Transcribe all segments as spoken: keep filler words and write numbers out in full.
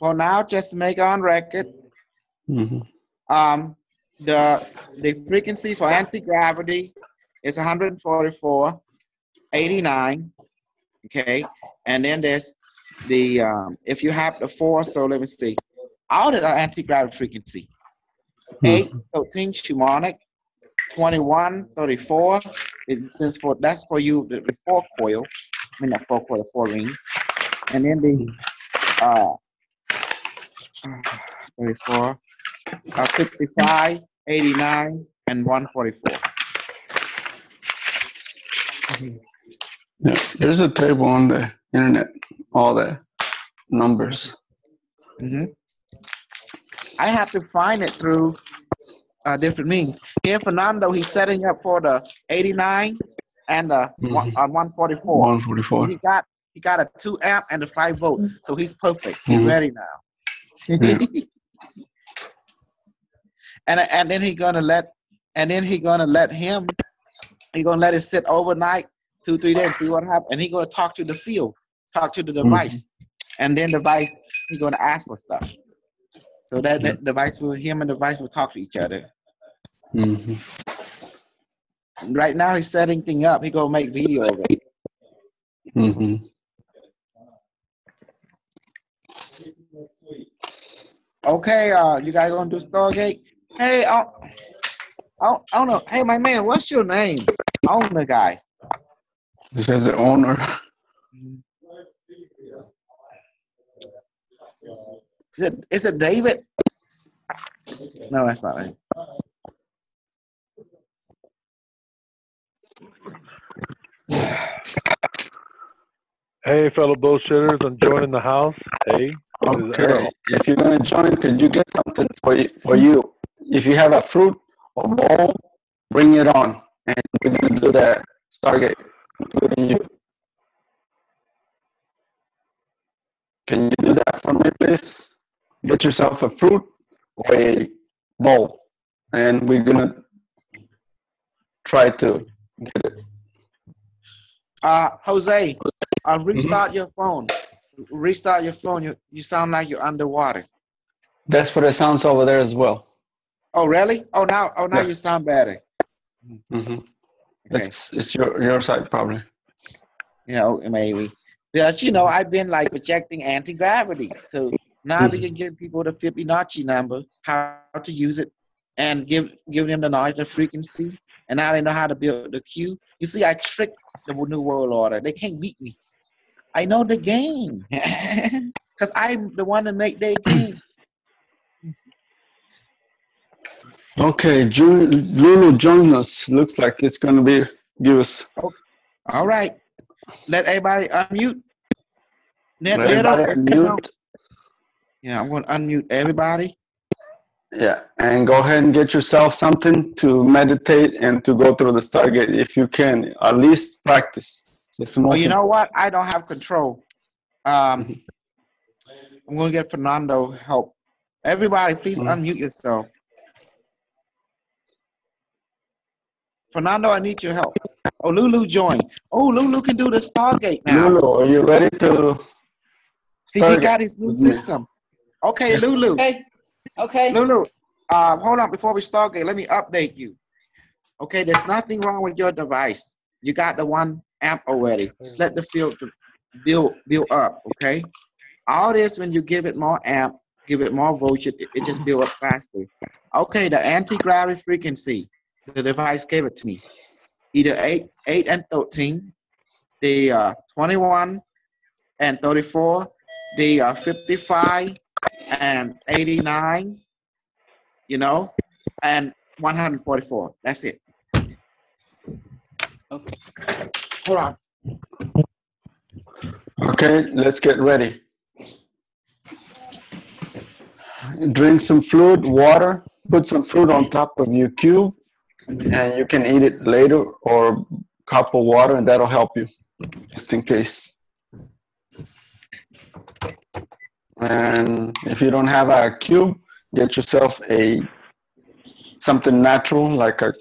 for now, just make on record. Mm-hmm. Um, the the frequency for anti-gravity is one forty-four eighty-nine. Okay, and then there's the um, if you have the four, so let me see. All that are anti-gravity frequency. Mm-hmm. Eight, thirteen, shamanic. twenty-one, thirty-four. It since for that's for you the, the four coil, I mean the four coil, four ring, and then the uh, thirty-four, uh, fifty-five, eighty-nine, and one forty-four. Yeah, there's a table on the internet, all the numbers. Mm-hmm. I have to find it through uh, different means. Here, Fernando, he's setting up for the eighty-nine and the mm-hmm. one, uh, one forty-four. one forty-four. He got he got a two amp and a five volt, so he's perfect. He's mm-hmm. ready now. Yeah. And and then he gonna let and then he gonna let him. He gonna let it sit overnight, two three days, see what happens. And he gonna talk to the field, talk to the device, mm-hmm. and then the device he gonna ask for stuff. So that, yeah. that device will him and the device will talk to each other. Mm-hmm. Right now he's setting thing up. He gonna make video of it. Mm-hmm. Okay, uh, you guys gonna do Stargate? Hey, I don't know. Hey, my man, what's your name? Owner guy. He says the owner. Is it, is it David? No, that's not right. Hey, fellow bullshitters, I'm joining the house. Hey. Okay. If you're gonna join, could you get something for you, for you? If you have a fruit or bowl, bring it on, and we're gonna do the Stargate, including you. Can you do that for me, please? Get yourself a fruit or a bowl, and we're gonna try to get it. Uh, Jose, uh, restart mm-hmm. your phone. Restart your phone. You you sound like you're underwater. That's what it sounds over there as well. Oh really? Oh now oh now yeah. you sound better. Mm-hmm. Okay. It's it's your your side probably. Yeah, you know, maybe. Because you know I've been like projecting anti-gravity, so now mm-hmm. we can give people the Fibonacci number, how to use it, and give give them the knowledge of frequency, and now they know how to build the Q. You see, I tricked the new world order. They can't beat me. I know the game, because I'm the one that make their game. Okay, June, Lulu Jonas looks like it's going to be give us. Okay. All right. Let everybody unmute. Let, Let everybody unmute. Yeah, I'm going to unmute everybody. Yeah, and go ahead and get yourself something to meditate and to go through the Stargate if you can. At least practice. Well, you know what? I don't have control. Um, I'm going to get Fernando help. Everybody, please mm-hmm. unmute yourself. Fernando, I need your help. Oh, Lulu joined. Oh, Lulu can do the Stargate now. Lulu, are you ready to See, Stargate. He got his new system. Okay, Lulu. Okay. Okay. Lulu, uh, hold on. Before we Stargate, let me update you. Okay, there's nothing wrong with your device. You got the one amp already. Just let the field build build up, okay? All this, when you give it more amp, give it more voltage, it, it just build up faster. Okay, the anti-gravity frequency, the device gave it to me. Either eight, eight and thirteen, the uh, twenty-one and thirty-four, the uh, fifty-five and eighty-nine, you know, and one forty-four. That's it. Okay. Hold on. Okay, let's get ready. Drink some fluid, water, put some fruit on top of your cube, and you can eat it later or a cup of water, and that'll help you, just in case. And if you don't have a cube, get yourself a something natural, like a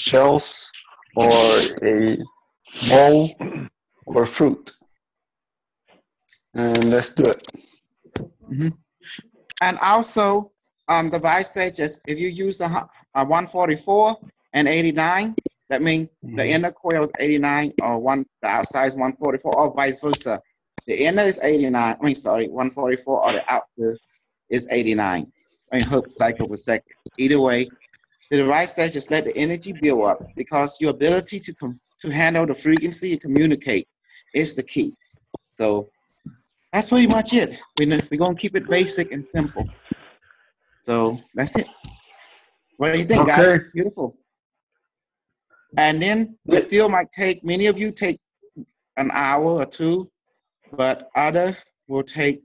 shells or a bowl or fruit, and let's do it. Mm-hmm. And also, um, the Vice said just if you use a, a one forty-four and eighty-nine, that means mm-hmm. the inner coil is eighty-nine, or one the outside is one forty-four, or vice versa. The inner is eighty-nine. I mean, sorry, one forty-four, or the outer is eighty-nine. I mean, hook cycle per second. Either way, the device says just let the energy build up, because your ability to com to handle the frequency and communicate is the key. So that's pretty much it. We're, we're going to keep it basic and simple. So that's it. What do you think, okay. guys? Beautiful. And then the field might take, many of you take an hour or two, but other will take,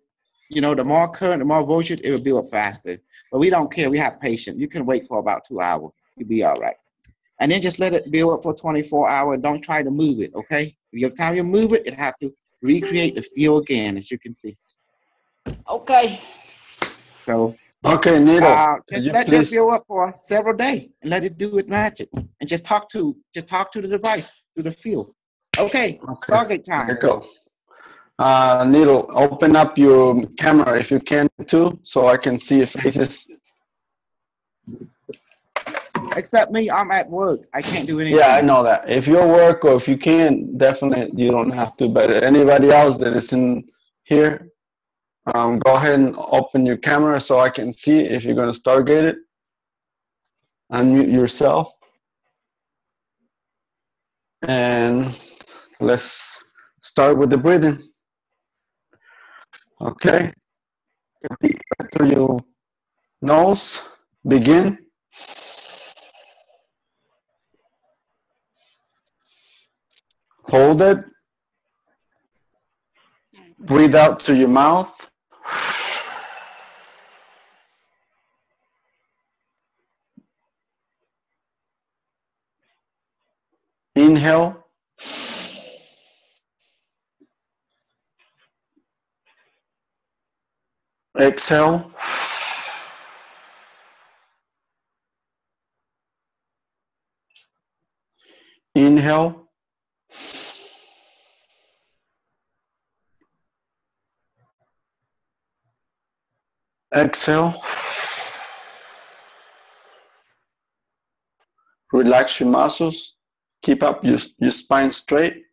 you know, the more current, the more voltage, it will build up faster. But we don't care. We have patience. You can wait for about two hours. You'll be all right. And then just let it build up for twenty-four hours. Don't try to move it, okay? If you have time, you move it. It has to recreate the field again, as you can see. Okay. So. Okay, Nilo. Uh, just let please? It fill up for several days and let it do its magic. And just talk to, just talk to the device, to the field. Okay. okay. Stargate time. There you go. Uh, Nilo, open up your camera if you can too, so I can see your faces. Except me, I'm at work. I can't do anything. Yeah, I know that. If you're at work or if you can, definitely you don't have to. But anybody else that is in here, um, go ahead and open your camera so I can see if you're going to Stargate it. Unmute yourself. And let's start with the breathing. Okay. Deep breath through your nose. Begin. Hold it. Breathe out through your mouth. Inhale. Exhale. Inhale. Exhale. Relax your muscles. Keep up your, your spine straight.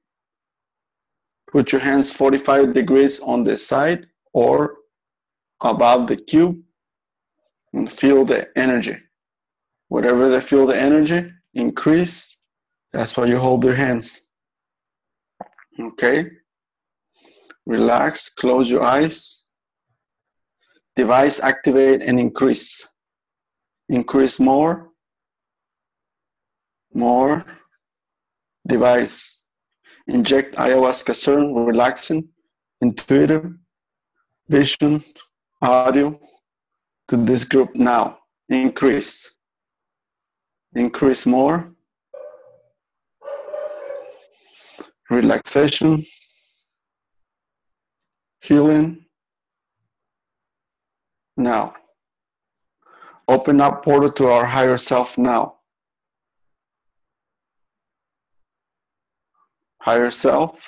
Put your hands forty-five degrees on the side or above the cube and feel the energy. Whatever they feel the energy increase, that's why you hold your hands. Okay. Relax. Close your eyes. Device activate and increase. Increase more. More. Device. Inject ayahuasca C E R N, relaxing, intuitive, vision, audio to this group now. Increase. Increase more. Relaxation. Healing. Now, open up portal to our higher self now. Higher self,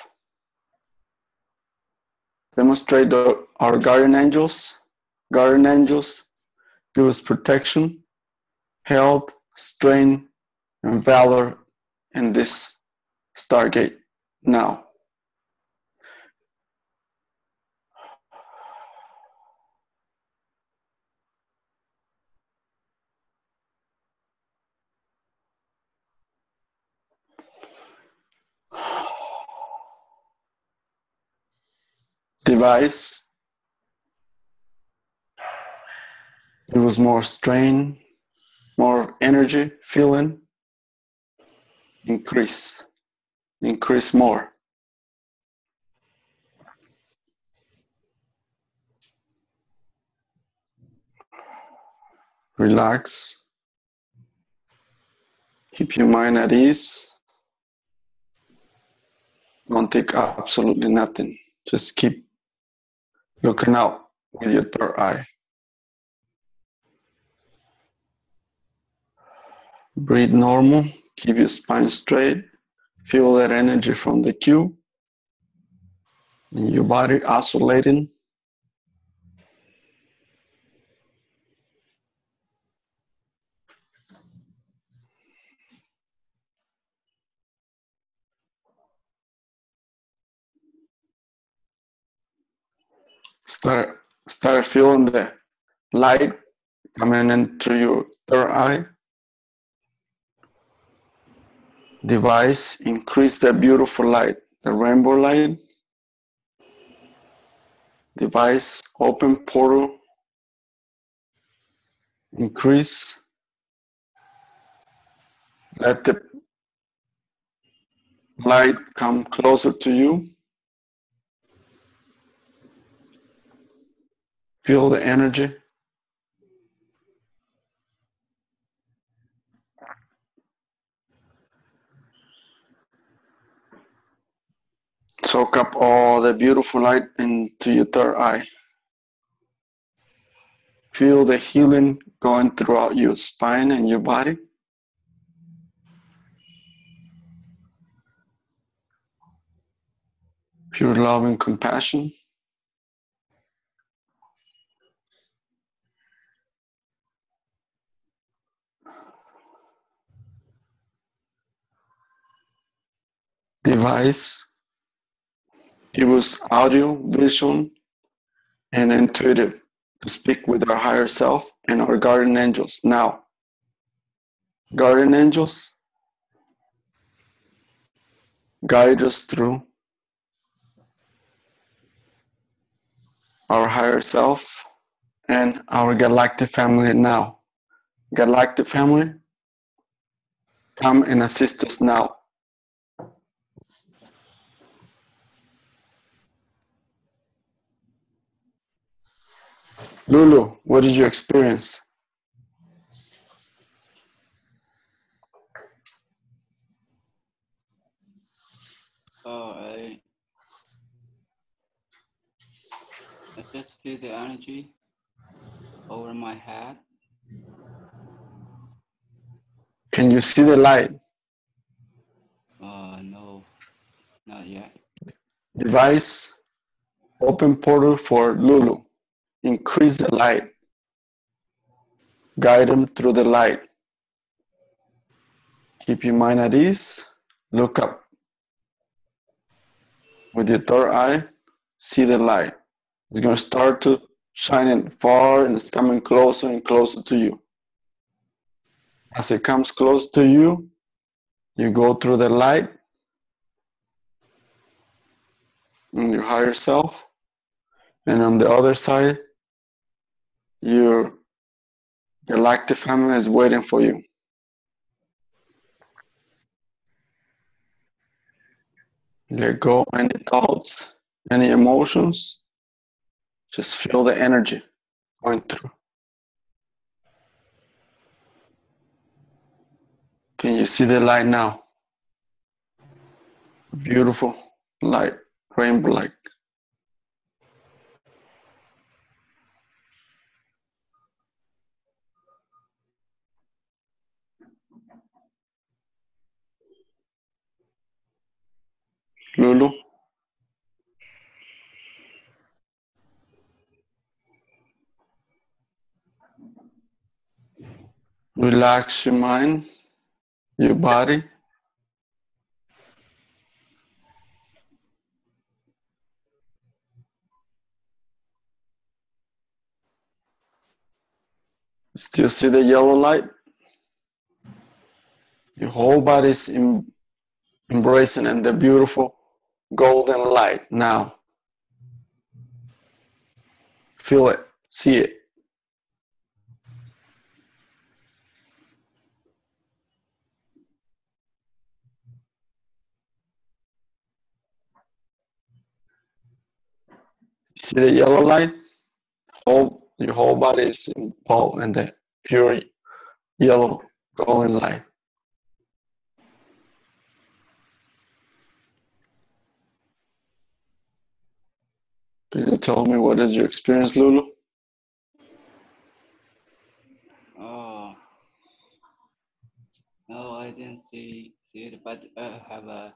demonstrate the, our guardian angels. Guardian angels give us protection, health, strength, and valor in this Stargate now. Device, it was more strain, more energy, feeling, increase, increase more. Relax, keep your mind at ease, don't think absolutely nothing, just keep looking out with your third eye. Breathe normal. Keep your spine straight. Feel that energy from the cube. And your body oscillating. Start start feeling the light coming in through your third eye device. Increase the beautiful light, the rainbow light. Device, open portal. Increase. Let the light come closer to you. Feel the energy. Soak up all the beautiful light into your third eye. Feel the healing going throughout your spine and your body. Pure love and compassion. Device. Give us audio, vision, and intuitive to speak with our higher self and our guardian angels. Now, guardian angels, guide us through our higher self and our galactic family now. Galactic family, come and assist us now. Lulu, what did you experience? Oh, I, I just feel the energy over my head. Can you see the light? Uh, no, not yet. Device, open portal for Lulu. Increase the light. Guide them through the light. Keep your mind at ease. Look up. With your third eye, see the light. It's going to start to shine in far, and it's coming closer and closer to you. As it comes close to you, you go through the light and your higher self. And on the other side, your galactic family is waiting for you. Let go any thoughts, any emotions. Just feel the energy going through. Can you see the light now? Beautiful light, rainbow light. Lulu. Relax your mind, your body. Still see the yellow light? Your whole body is em- embracing and the beautiful golden light now. Feel it, see it. See the yellow light? Whole, your whole body is involved in the pure yellow golden light. Can you tell me what is your experience, Lulu? Oh, no, I didn't see, see it, but I have a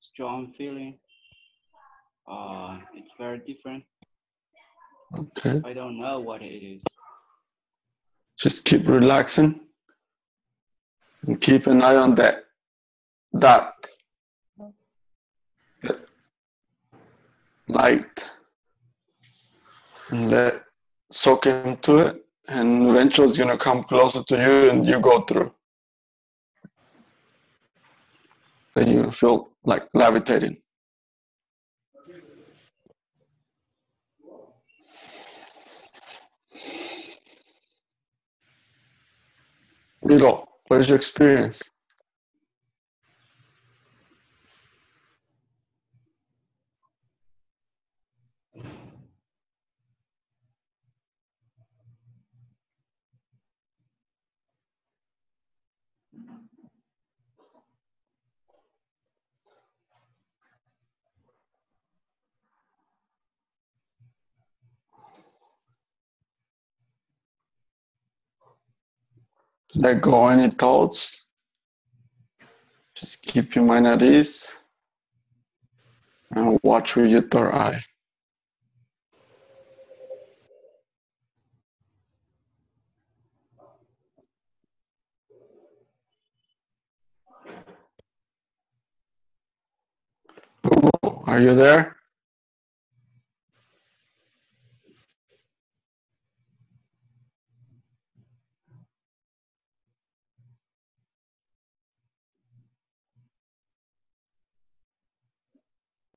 strong feeling. Uh, it's very different. Okay. I don't know what it is. Just keep relaxing and keep an eye on that. That. Light. let soak into it, and eventually it's gonna come closer to you and you go through. Then you feel like levitating. Little, what is your experience? Let go any thoughts. Just keep your mind at ease and watch with your third eye. Are you there?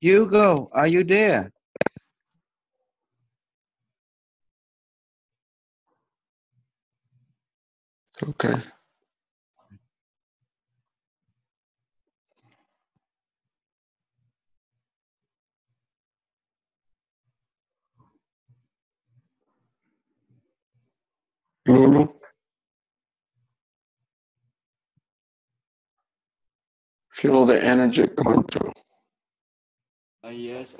Hugo, are you there? It's okay. Lulu? Feel the energy coming through. Uh, yes,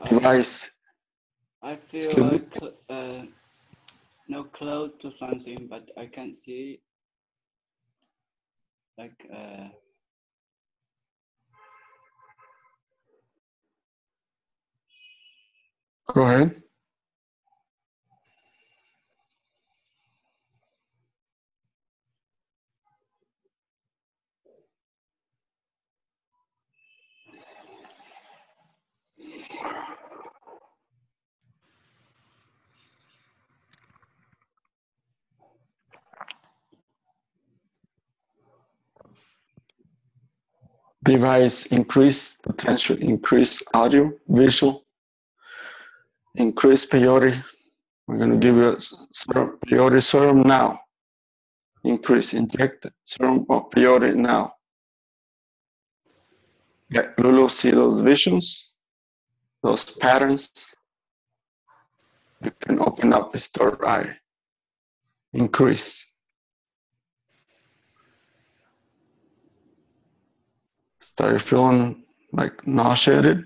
I, I feel like, uh, no close to something, but I can't see. Like, uh, go ahead. Device increase potential, increase audio, visual, increase peyote. We're going to give you a serum, peyote serum now. Increase, inject serum of peyote now. Let Lulu see those visions, those patterns. You can open up his third eye. Increase. Start feeling like nauseated.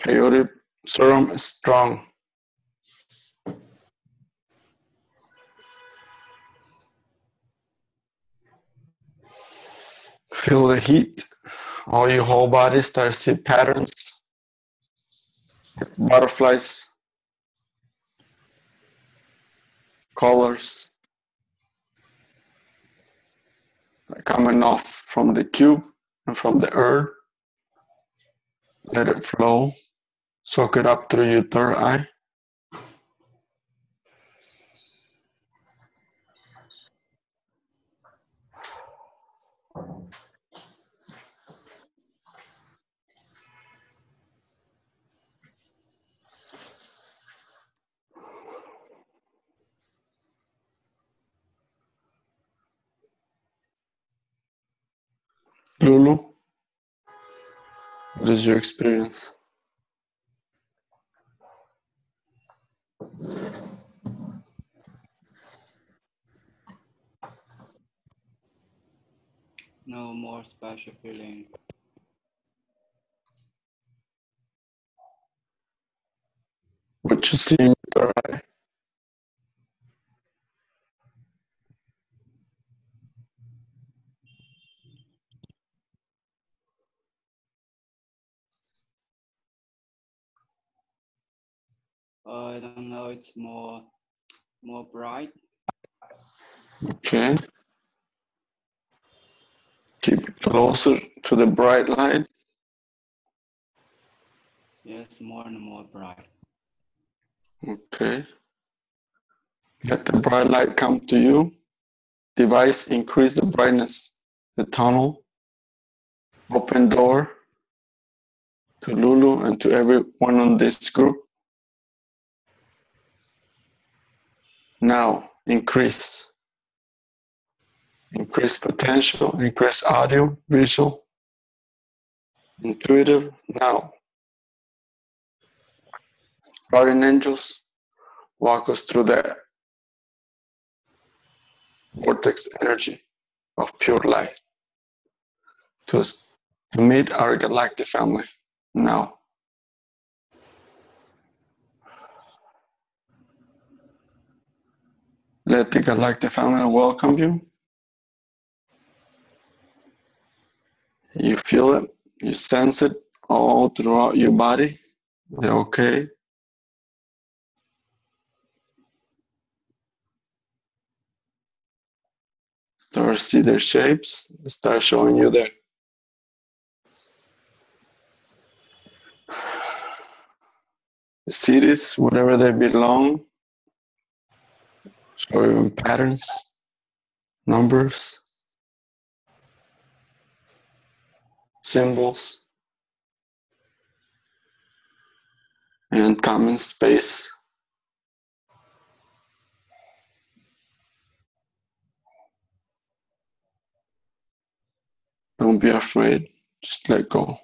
Peyote serum is strong. Feel the heat. All your whole body starts to see patterns. Butterflies. Colors. Coming off from the cube and from the earth. Let it flow. Soak it up through your third eye. Lulu, what is your experience? No more special feeling. What you see in your eye? Uh, I don't know, it's more, more bright. Okay. Keep closer to the bright light. Yes, more and more bright. Okay. Let the bright light come to you. Device, increase the brightness. The tunnel. Open door to Lulu and to everyone on this group. Now, increase. Increase potential, increase audio, visual, intuitive, now. Guardian angels, walk us through the vortex energy of pure light to, to meet our galactic family now. Let the galactic family welcome you. You feel it, you sense it all throughout your body. They're okay. Start see their shapes, start showing you there. The cities, wherever they belong. Show even patterns, numbers, symbols, and time and space. Don't be afraid, just let go.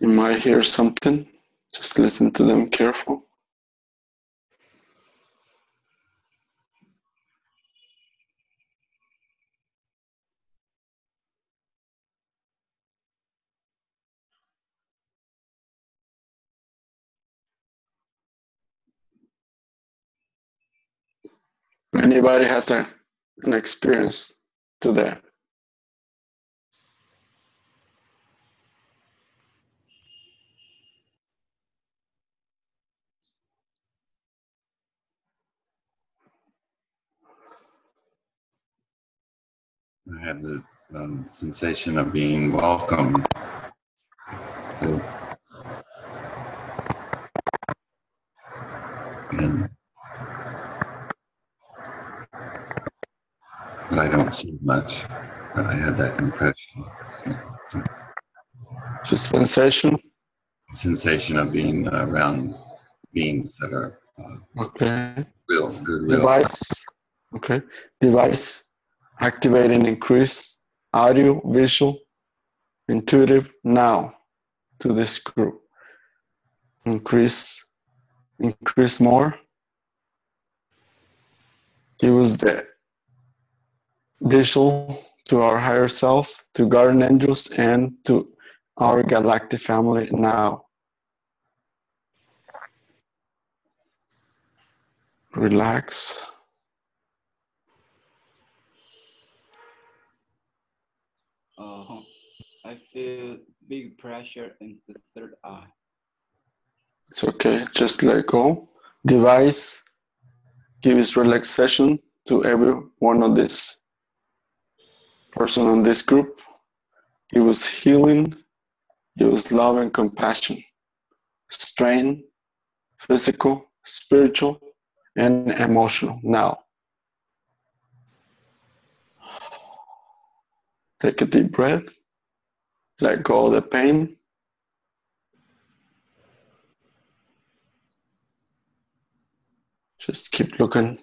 You might hear something, just listen to them careful. Anybody has a, an experience to that? I had the um, sensation of being welcomed. And, but I don't see much, but I had that impression. Just sensation? The sensation of being around beings that are uh, okay. real, good, real. Device. Okay. Device. Activate and increase audio, visual, intuitive now to this group. Increase, increase more. Give us the visual to our higher self, to guardian angels, and to our galactic family now. Relax. Uh, I feel big pressure in the third eye. It's okay, just let go. Device gives relaxation to every one of this person on this group. It was healing, it was love and compassion. Strain, physical, spiritual, and emotional now. Take a deep breath, let go of the pain. Just keep looking.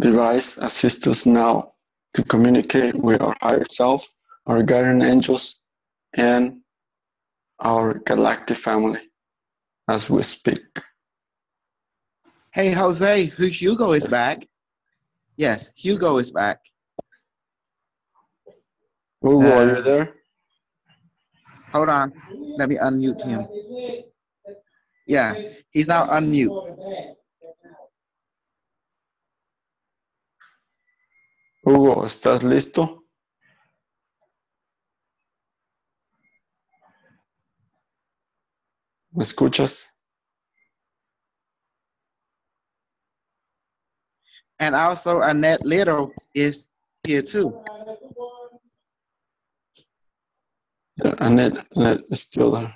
Device assists us now to communicate with our higher self, our guardian angels, and our galactic family as we speak. Hey, Jose, Hugo is back. Yes, Hugo is back. Hugo, uh, are you there? Hold on. Let me unmute him. Yeah, he's now unmute. Hugo, ¿estás listo? ¿Me escuchas? And also Annette Little is here too. Yeah, Annette, Annette is still there.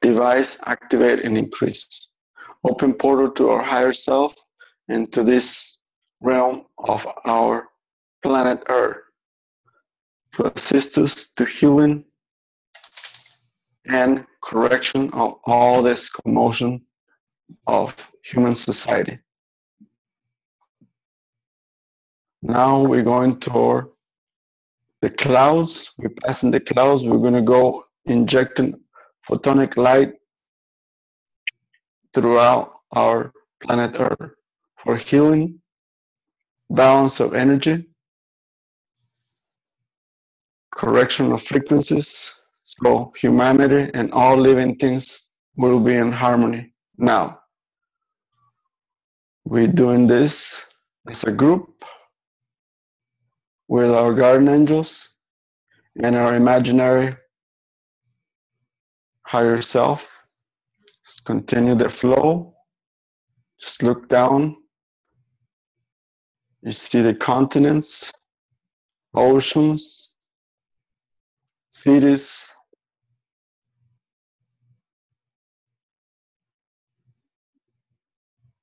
Device, activate and increase. Open portal to our higher self and to this realm of our planet Earth to assist us to healing and correction of all this commotion of human society. Now we're going toward the clouds. We're passing the clouds. We're going to go injecting photonic light throughout our planet Earth for healing, balance of energy, correction of frequencies, so humanity and all living things will be in harmony. Now, we're doing this as a group with our guardian angels and our imaginary higher self. Just continue the flow. Just look down. You see the continents, oceans, cities.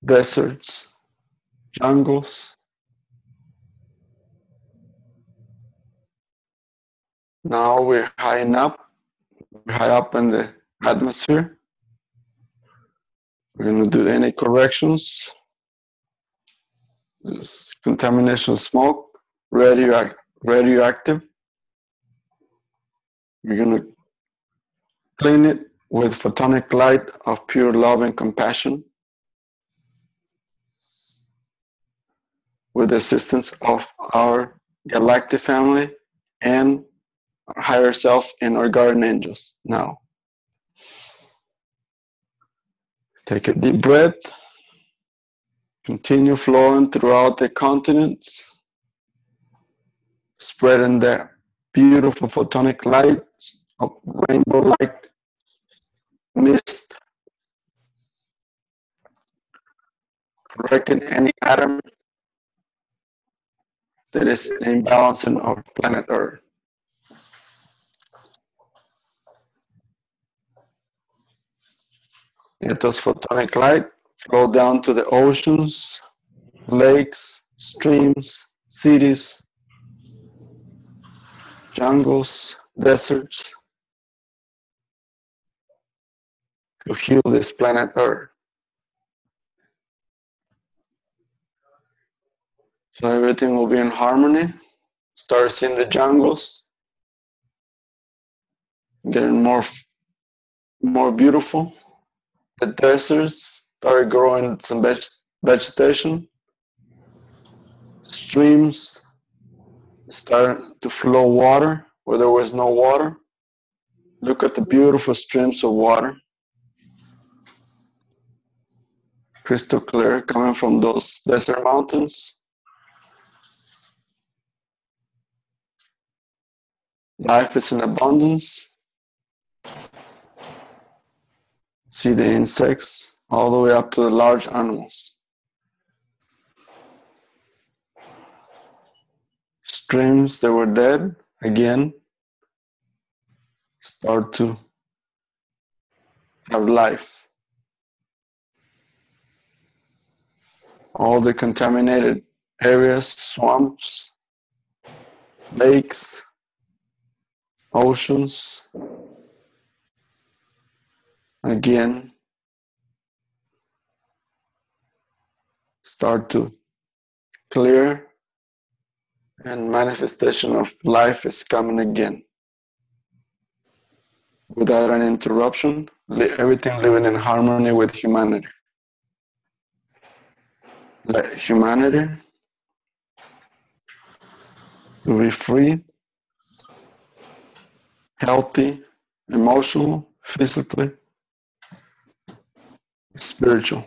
Deserts, jungles. Now we're high up, high up in the atmosphere. We're going to do any corrections. There's contamination of smoke, radioact radioactive. We're going to clean it with photonic light of pure love and compassion with the assistance of our galactic family and our higher self and our guardian angels. Now, take a deep breath. Continue flowing throughout the continents, spreading the beautiful photonic lights of rainbow-like mist, correcting any atom that is an imbalance in our planet Earth. Let those photonic light flow down to the oceans, lakes, streams, cities, jungles, deserts, to heal this planet Earth. So everything will be in harmony. Start seeing the jungles, getting more, more beautiful. The deserts start growing some veg vegetation. Streams start to flow water where there was no water. Look at the beautiful streams of water. Crystal clear coming from those desert mountains. Life is in abundance. See the insects all the way up to the large animals. Streams that were dead, again, start to have life. All the contaminated areas, swamps, lakes, oceans, again, start to clear and manifestation of life is coming again. Without an interruption, everything living in harmony with humanity. humanity to be free, healthy, emotional, physically, spiritual.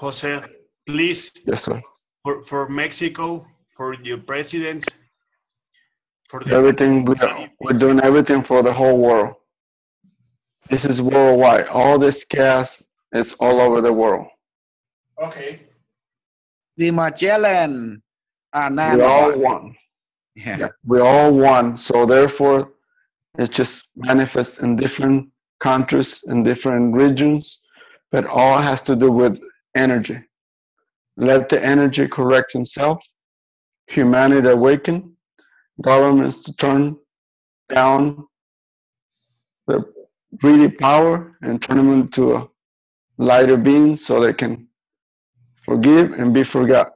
Jose, please. Yes, sir. For, for Mexico, for your president, for the everything we are, we're doing everything for the whole world. This is worldwide. All this chaos is all over the world. Okay. The Magellan. Ananda. We all won. Yeah. Yeah, we all won. So therefore, it just manifests in different countries, in different regions, but all has to do with energy. Let the energy correct itself, humanity awaken, governments to turn down the greedy power and turn them into a lighter being so they can forgive and be forgot.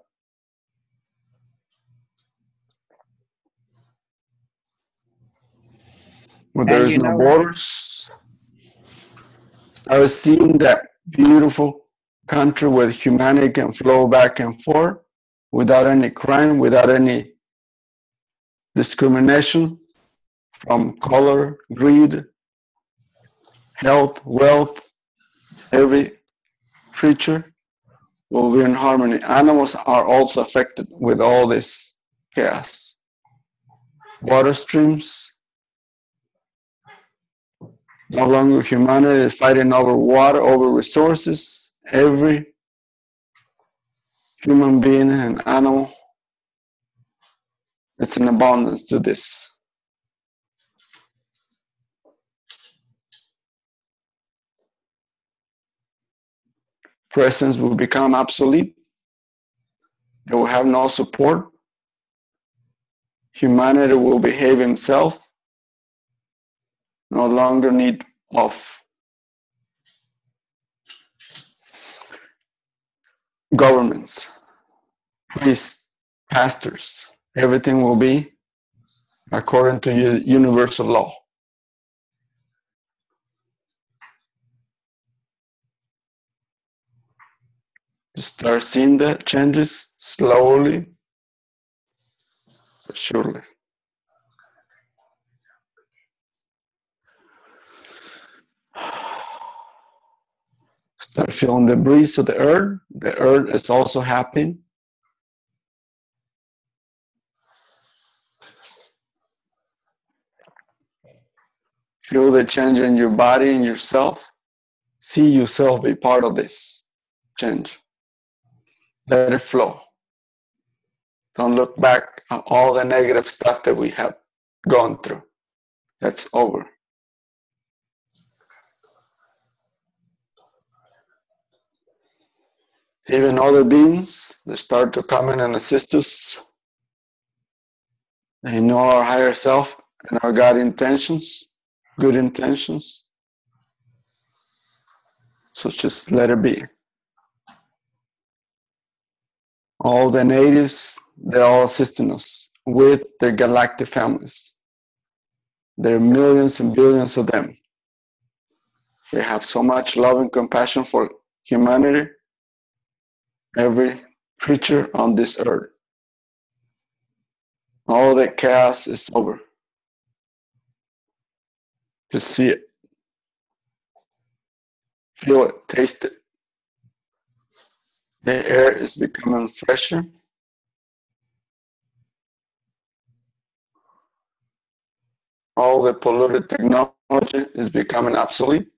Well, there is no borders. I was seeing that beautiful country where humanity can flow back and forth without any crime, without any discrimination from color, greed, health, wealth. Every creature will be in harmony. Animals are also affected with all this chaos. Water streams. No longer humanity is fighting over water, over resources. Every human being and animal, it's an abundance to this. Presence will become obsolete. They will have no support. Humanity will behave himself. No longer need of governments, priests, pastors. Everything will be according to universal law. You start seeing the changes slowly but surely. Start feeling the breeze of the earth. The earth is also happening. Feel the change in your body and yourself. See yourself be part of this change. Let it flow. Don't look back at all the negative stuff that we have gone through. That's over. Even other beings, they start to come in and assist us. They know our higher self and our God intentions, good intentions. So just let it be. All the natives, they're all assisting us with their galactic families. There are millions and billions of them. They have so much love and compassion for humanity. Every creature on this earth. All the chaos is over. Just see it. Feel it. Taste it. The air is becoming fresher. All the polluted technology is becoming obsolete.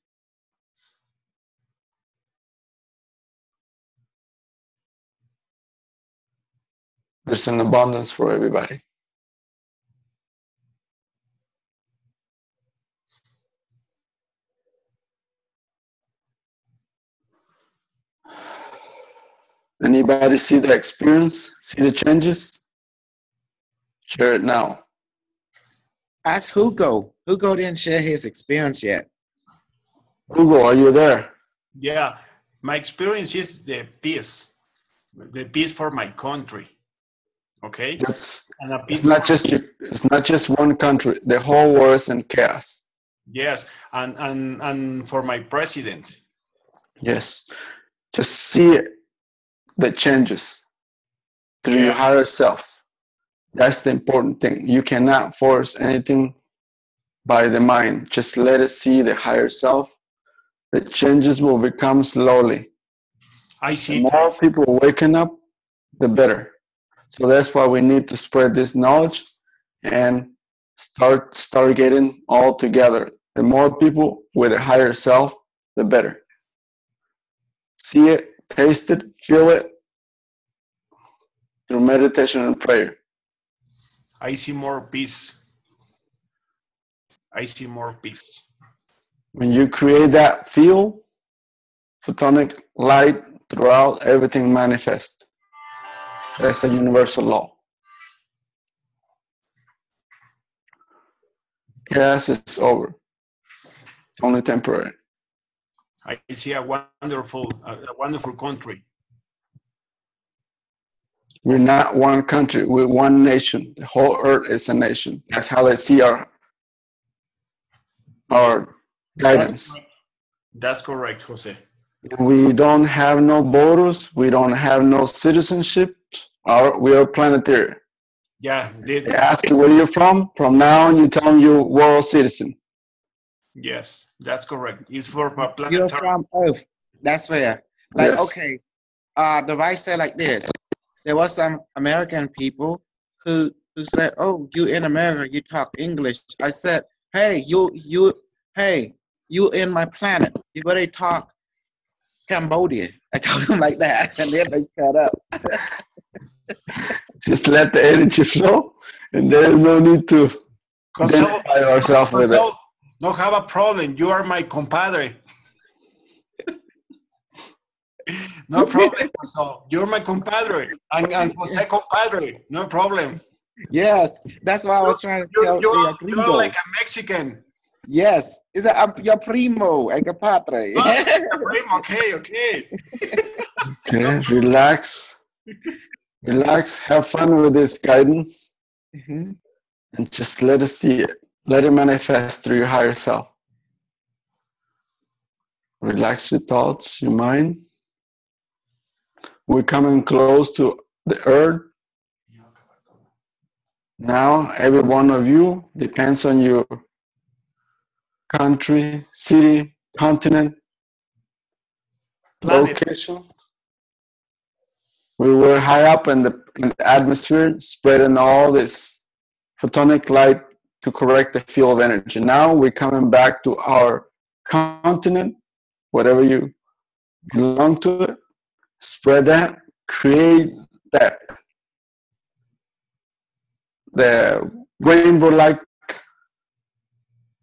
There's an abundance for everybody. Anybody see the experience? See the changes? Share it now. Ask Hugo. Hugo didn't share his experience yet. Hugo, are you there? Yeah. My experience is the peace. The peace for my country. Okay. It's, and it's not just it's not just one country. The whole world is in chaos. Yes, and and and for my president. Yes, just see it, that changes through yeah. your higher self. That's the important thing. You cannot force anything by the mind. Just let it see the higher self. The changes will become slowly. I see. The more people waking up, the better. So that's why we need to spread this knowledge and start stargating all together. The more people with a higher self, the better. See it, taste it, feel it through meditation and prayer. I see more peace. I see more peace. When you create that feel, photonic light throughout, everything manifests. That's a universal law. Yes, it's over. It's only temporary. I see a wonderful, a wonderful country. We're not one country. We're one nation. The whole earth is a nation. That's how they see our our guidance. That's correct, That's correct Jose. We don't have no borders. We don't have no citizenship. Our, we are planetary. Yeah. They, they ask you where you're from. From now on, you tell them you're world citizen. Yes, that's correct. It's for my planet. You're from Earth. That's fair. Like, yes. okay, uh, the Vice said like this. There was some American people who who said, "Oh, you in America, you talk English." I said, "Hey, you you hey, you in my planet. You better talk Cambodian." I told them like that, and then they shut up. Just let the energy flow, and there's no need to identify ourselves with it. Don't have a problem. You are my compadre. No problem. So you're my compadre. I'm, I'm Jose compadre. No problem. Yes, that's why I was trying to you're, tell you're, you. You're like a Mexican. Yes, it's a, a, your primo and compadre. Oh, primo. Okay, okay. Okay, relax. Relax. Have fun with this guidance, mm-hmm. and just let us see it. Let it manifest through your higher self. Relax your thoughts, your mind. We're coming close to the earth. Now, every one of you depends on your country, city, continent, planet. Location. We were high up in the, in the atmosphere, spreading all this photonic light to correct the field of energy. Now we're coming back to our continent, whatever you belong to it, spread that, create that. The rainbow-like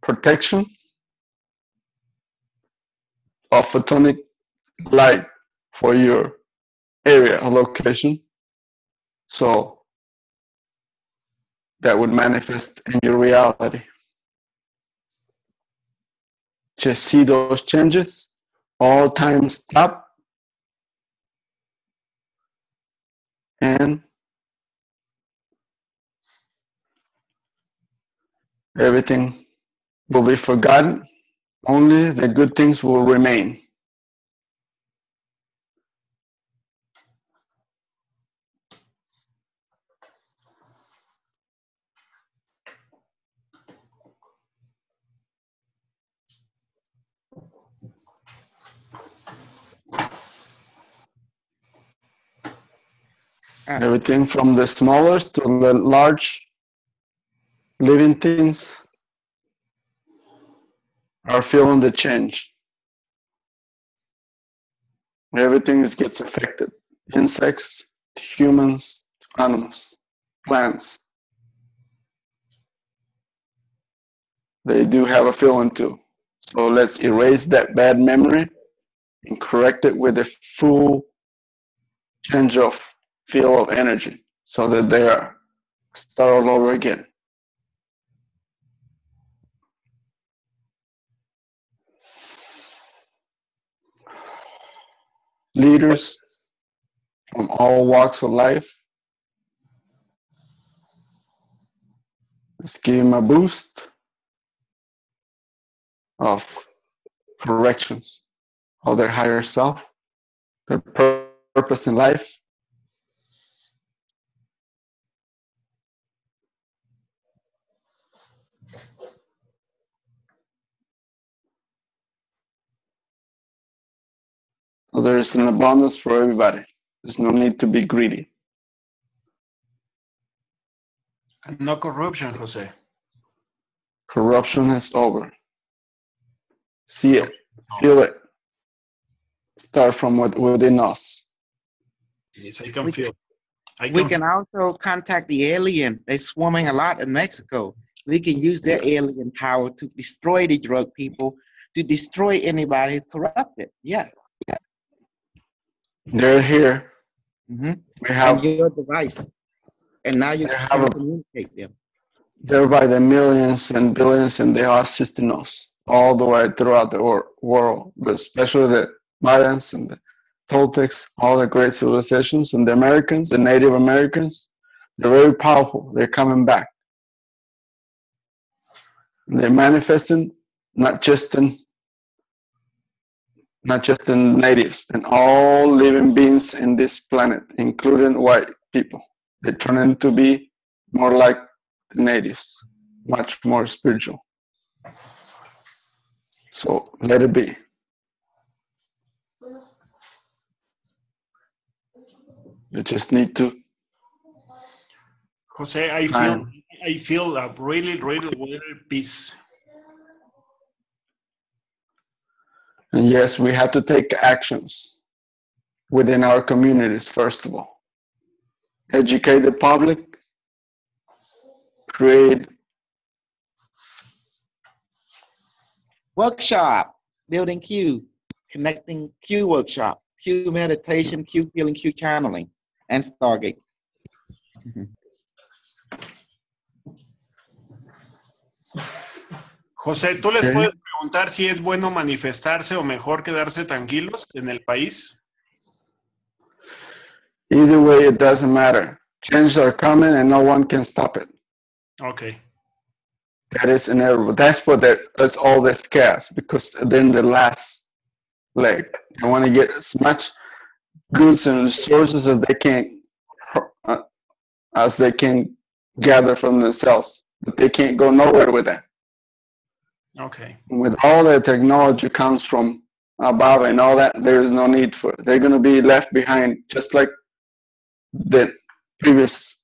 protection of photonic light for your area or location. So that would manifest in your reality. Just see those changes. All time stop. And everything will be forgotten. Only the good things will remain. Everything from the smallest to the large living things are feeling the change. Everything gets affected. Insects, humans, animals, plants. They do have a feeling too. So let's erase that bad memory and correct it with a full change of field of energy, so that they are start all over again. Leaders from all walks of life. Let's give them a boost of corrections of their higher self, their purpose in life? So there is an abundance for everybody. There's no need to be greedy. And no corruption, Jose. Corruption is over. See it, feel it. Start from within us. Yes, I can we feel. I can. We can also contact the alien. They're swarming a lot in Mexico. We can use their alien power to destroy the drug people, to destroy anybody who's corrupted. Yeah. yeah. They're here. Mm-hmm. We have and your device. And now you can a, communicate them. They're by the millions and billions, and they are assisting us all the way throughout the world, but especially the Mayans and the Toltecs, all the great civilizations, and the Americans, the Native Americans. They're very powerful. They're coming back. They're manifesting not just in not just in natives, in all living beings in this planet, including white people. They're turning to be more like the natives, much more spiritual. So let it be. You just need to. Jose, I feel I feel a really, really weird peace. And yes, we have to take actions within our communities, first of all. Educate the public, create workshop, building Q, connecting Q workshop, Q meditation, Q healing, Q channeling, and Stargate. José, ¿tú les puedes preguntar si es bueno manifestarse o mejor quedarse tranquilos en el país? Either way, it doesn't matter. Changes are coming and no one can stop it. Okay. That is inevitable. That's what they're, that's all that's chaos, because then the last leg. They want to get as much goods and resources as they can, uh, as they can gather from themselves, but they can't go nowhere with that. Okay. With all the technology comes from above and all that, there is no need for it. They're going to be left behind, just like the previous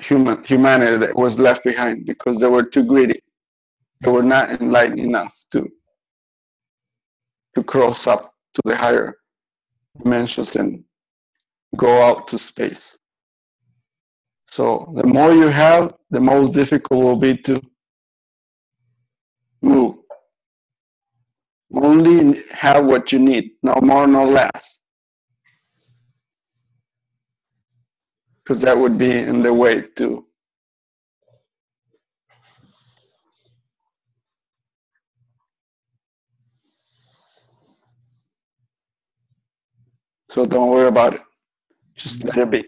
human humanity that was left behind because they were too greedy. They were not enlightened enough to to cross up to the higher dimensions and go out to space. So the more you have, the most difficult will be to move. Only have what you need, no more, no less. Because that would be in the way too. So don't worry about it. Just let it be.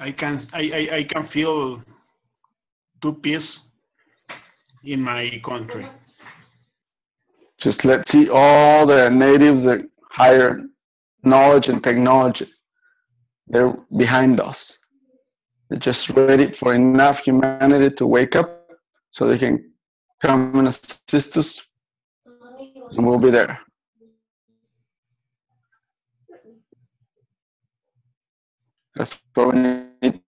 I can I, I, I can feel two peace in my country. Just let's see all the natives, the higher knowledge and technology. They're behind us. They're just ready for enough humanity to wake up so they can come and assist us, and we'll be there. That's why we need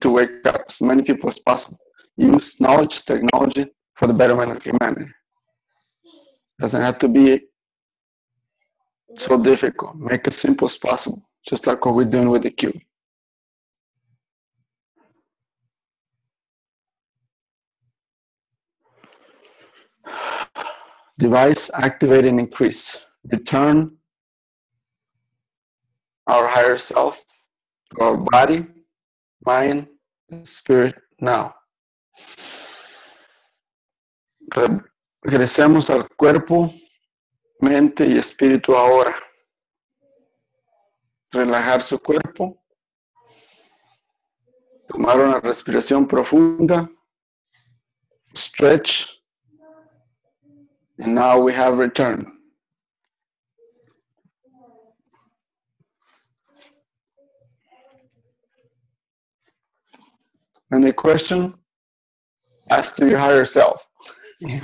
to wake up as many people as possible. Use knowledge, technology for the betterment of humanity. Doesn't have to be so difficult. Make it as simple as possible. Just like what we're doing with the Q. Device, activate and increase. Return our higher self to our body, mind, and spirit now. Regresemos al cuerpo, mente y espíritu ahora. Relajar su cuerpo, tomar una respiración profunda, stretch, and now we have returned. Any question? As to your higher self.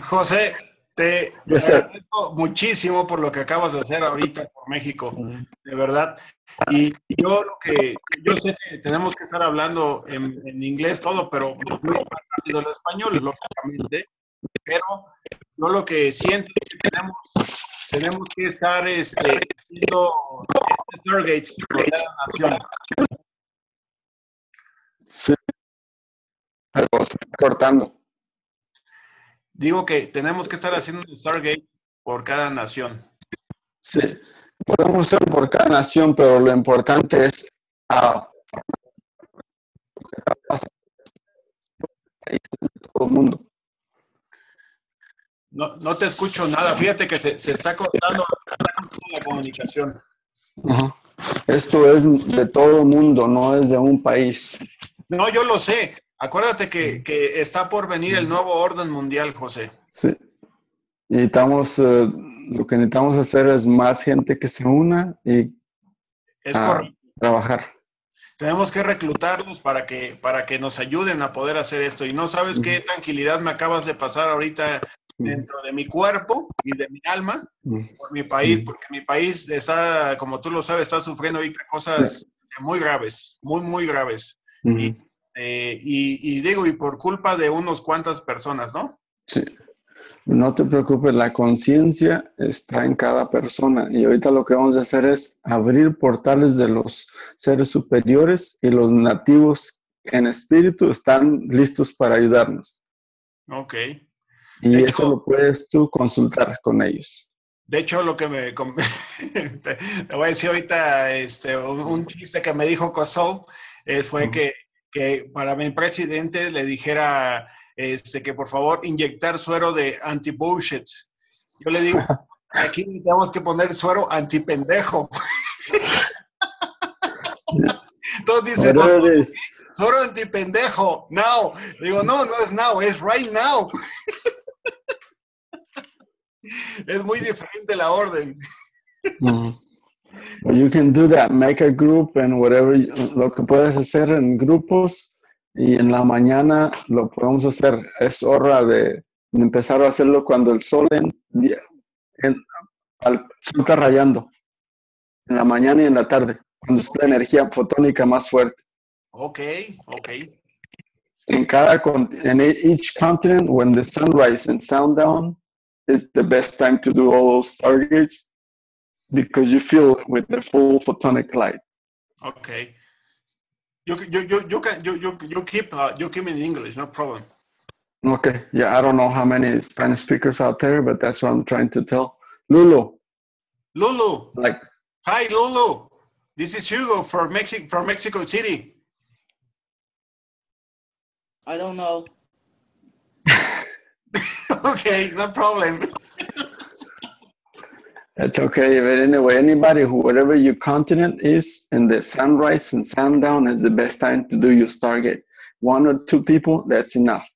José, te yes, agradezco muchísimo por lo que acabas de hacer ahorita por México, de verdad. Y yo lo que, yo sé que tenemos que estar hablando en, en inglés todo, pero no fluye más rápido el español, lógicamente. Pero yo lo que siento es que tenemos, tenemos que estar este, haciendo Stargate por cada nación. Sí. Pero se está cortando. Digo que tenemos que estar haciendo un Stargate por cada nación. Sí, podemos hacer por cada nación, pero lo importante es uh, todo el mundo. No, no te escucho nada. Fíjate que se, se está cortando la comunicación. Uh-huh. Esto es de todo el mundo, no es de un país. No, yo lo sé. Acuérdate que, que está por venir el nuevo orden mundial, José. Sí. Necesitamos, uh, lo que necesitamos hacer es más gente que se una y es correcto. Trabajar. Tenemos que reclutarlos para que, para que nos ayuden a poder hacer esto. Y no sabes qué tranquilidad me acabas de pasar ahorita dentro de mi cuerpo y de mi alma por mi país, porque mi país está, como tú lo sabes, está sufriendo ahorita cosas muy graves, muy, muy graves. Uh-huh. Y, Eh, y, y digo, y por culpa de unos cuantas personas, ¿no? Sí. No te preocupes, la conciencia está en cada persona. Y ahorita lo que vamos a hacer es abrir portales de los seres superiores y los nativos en espíritu están listos para ayudarnos. Ok. Y de eso hecho, lo puedes tú consultar con ellos. De hecho, lo que me... te, te voy a decir ahorita este, un, un chiste que me dijo Kosol eh, fue uh-huh. que que para mi presidente le dijera este, que por favor inyectar suero de anti-bullshit. Yo le digo, aquí tenemos que poner suero anti-pendejo. Entonces dice, no, suero anti-pendejo, now. Digo, no, no es now, es right now. Es muy diferente la orden. Mm. You can do that. Make a group and whatever. You, lo que puedes hacer en grupos y en la mañana lo podemos hacer. Es hora de empezar a hacerlo cuando el sol en, en, al, está rayando. En la mañana y en la tarde. Cuando está la energía fotónica más fuerte. Ok, ok. En cada en each continent, when the sunrise and sundown is the best time to do all those stargates. Because you feel with the full photonic light. Okay. You you you you can you you you keep uh, you keep in English, no problem. Okay. Yeah, I don't know how many Spanish speakers out there, but that's what I'm trying to tell. Lulu. Lulu. Like. Hi, Lulu. This is Hugo from Mexico from Mexico City. I don't know. Okay, no problem. That's okay, but anyway, anybody, whatever your continent is, and the sunrise and sundown is the best time to do your Stargate. One or two people, that's enough.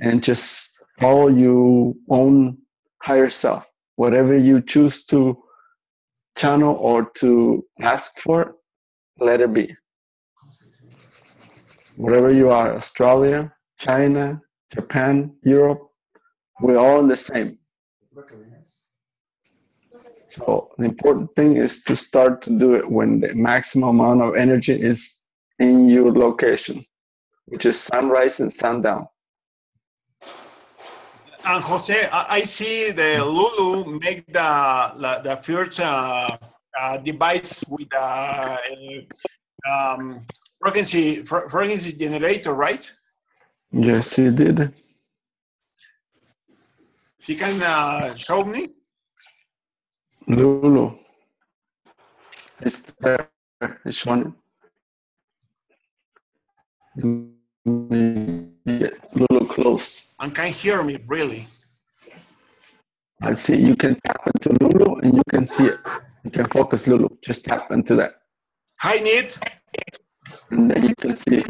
And just follow your own higher self. Whatever you choose to channel or to ask for, let it be. Wherever you are, Australia, China, Japan, Europe, we're all the same. So the important thing is to start to do it when the maximum amount of energy is in your location, which is sunrise and sundown. And Jose, I see the Lulu make the the first uh, uh, device with a uh, um, frequency frequency generator, right? Yes, he did. She can uh, show me. Lulu, it's there. It's one. Lulu, close. And can hear me really. I see. You can tap into Lulu, and you can see it. You can focus Lulu. Just tap into that. Hi, Nid. And then you can see.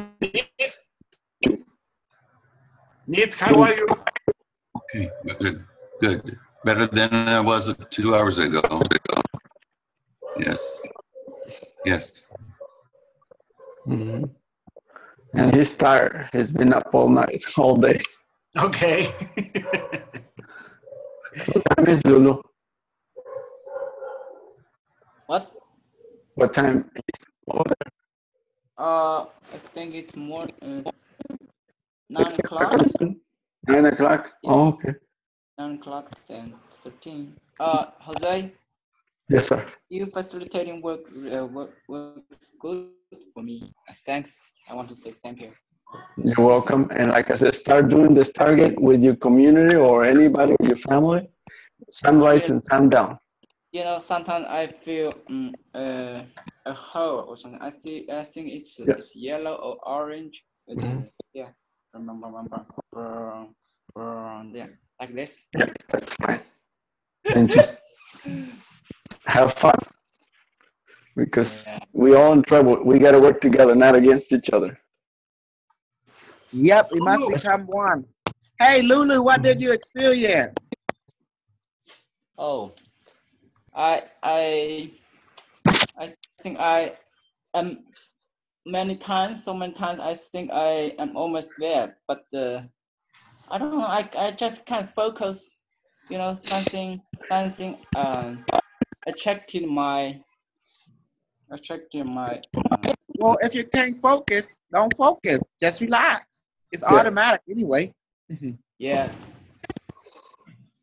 Nid, how are you? Okay, good, good. Better than I was two hours ago. Yes. Yes. Mm-hmm. And he's tired. He's been up all night, all day. Okay. What time is Lulu? What? What time is over? Uh, I think it's more uh, nine o'clock. Nine o'clock. Yeah. Oh, okay. Nine o'clock and thirteen. Uh, Jose. Yes, sir. You facilitating work uh, work works good for me. Thanks. I want to say thank you. You're welcome. And like I said, start doing the Stargate with your community or anybody in your family. Sunrise and sun down. You know, sometimes I feel um, uh, a hole or something. I think I think it's, yeah. it's yellow or orange. Mm-hmm. Yeah, remember, remember, burn, burn. Yeah, like this. Yeah, that's fine. And just have fun, because yeah. we're all in trouble. We gotta work together, not against each other. Yep, we must become one. Hey, Lulu, what did you experience? Oh. I I I think I am many times, so many times. I think I am almost there, but uh, I don't know. I I just can't focus. You know, something something um attracted my attracted my. Um, well, if you can't focus, don't focus. Just relax. It's yeah. automatic anyway. Yeah.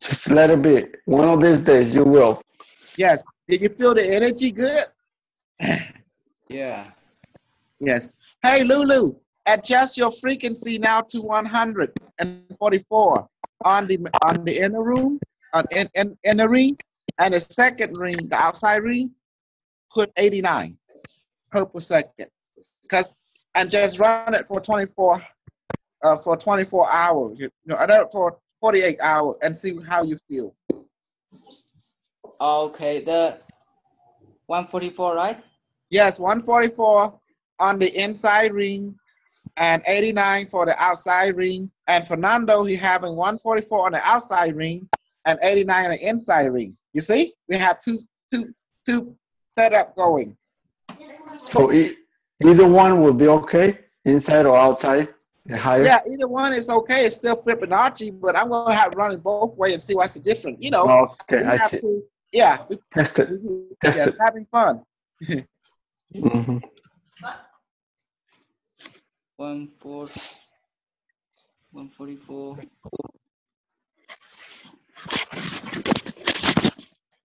Just let it be. One of these days, you will. Yes. Did you feel the energy good? Yeah. Yes. Hey, Lulu, adjust your frequency now to one forty-four on the on the inner room, on in, in, inner ring, and the second ring, the outside ring, put eighty-nine purple second. Because and just run it for twenty-four uh, for twenty-four hours. You know, for forty-eight hours, and see how you feel. Okay, the one forty-four, right? Yes, one forty-four on the inside ring and eighty-nine for the outside ring. And Fernando, he having one forty-four on the outside ring and eighty-nine on the inside ring. You see? We have two, two, two setup going. So e either one will be okay, inside or outside? Higher? Yeah, either one is okay. It's still Fibonacci, but I'm going to have running both ways and see what's the difference. You know? Okay, I see. To, Yeah, we, test it. Test yes, it. Having fun. mm-hmm. One four, one forty-four.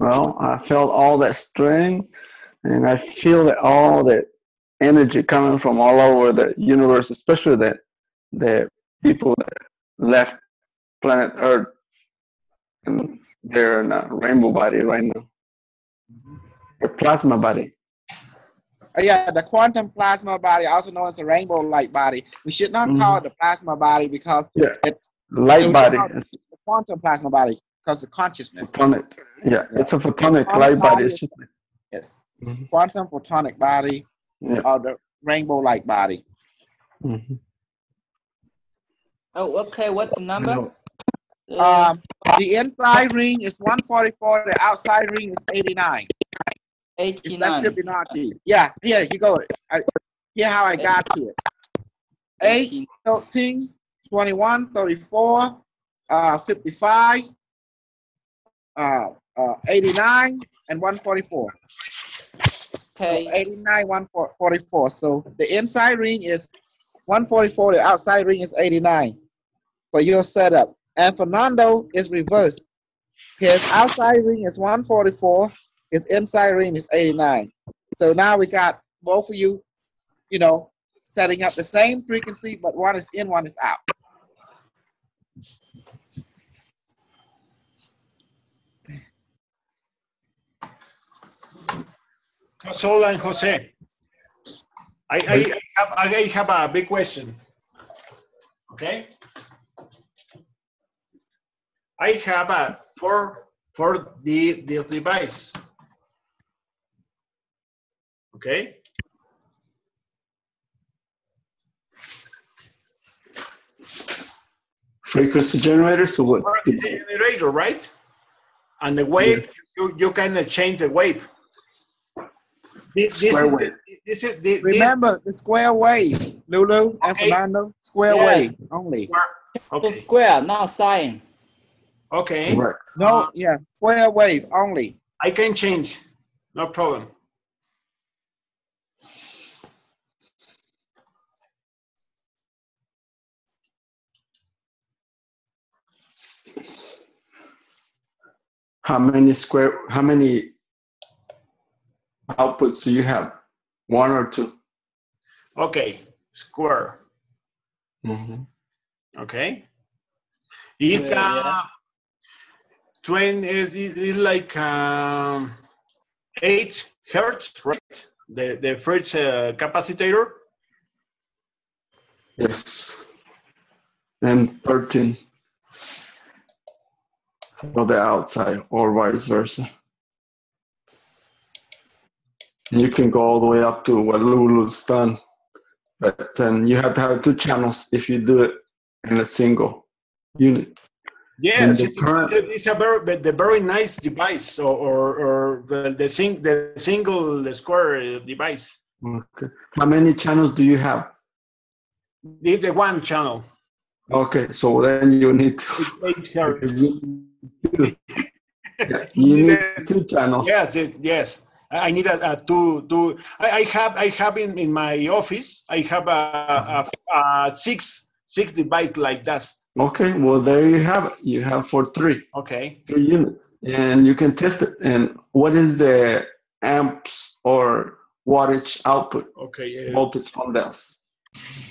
Well, I felt all that string, and I feel that all that energy coming from all over the universe, especially the the people that left planet Earth. And they're in a rainbow body right now. Mm-hmm. The plasma body. Uh, yeah, the quantum plasma body, also known as a rainbow light body. We should not mm-hmm. call it the plasma body because yeah. it's light body. It's the quantum plasma body because the consciousness. Photonic. Yeah. yeah, it's a photonic quantum light body. body. Yes, mm-hmm. quantum photonic body yeah. or the rainbow light body. Mm-hmm. Oh, okay. What the number? No. Um, the inside ring is one forty-four. The outside ring is eighty-nine. eighty-nine. It's not Fibonacci. Yeah, here you go. I, here how I got to it. eight, thirteen, twenty-one, thirty-four, uh, fifty-five, uh, uh, eighty-nine, and one forty-four. Okay. So eighty-nine, one forty-four. So the inside ring is one forty-four. The outside ring is eighty-nine. For your setup. And Fernando is reversed. His outside ring is one forty-four. His inside ring is eighty-nine. So now we got both of you, you know, setting up the same frequency, but one is in, one is out. Kosol and Jose, I, I, I, have, I have a big question, okay? I have a for for the this device. Okay. Frequency generator. So what? Frequency generator, right? And the wave, yeah. you you can change the wave. This this is, wave. This is this, remember this, the square wave, Lulu and okay. Fernando. Square yes. wave only. Okay. So square, not sine. Okay. Correct. No, uh, yeah, square wave only. I can change, no problem. How many square? How many outputs do you have? One or two? Okay, square. Mm-hmm. Okay. It's yeah, uh, yeah. twenty. It's like um, eight hertz, right? The the first uh, capacitor. Yes. And thirteen. For the outside or vice versa. You can go all the way up to what Lulu's done, but then you have to have two channels if you do it in a single unit. Yes, it, current, it's a very, the very nice device, or, or, or the, the, sing, the single the square device. Okay. How many channels do you have? It's the one channel. Okay, so then you need to yeah, you need two channels. Yes, yes. I need a, a two, two. I, I have, I have in, in my office. I have a, a, a six, six device like that. Okay, well there you have it. You have for three. Okay. Three units, and you can test it. And what is the amps or wattage output? Okay. Yeah. Voltage on this.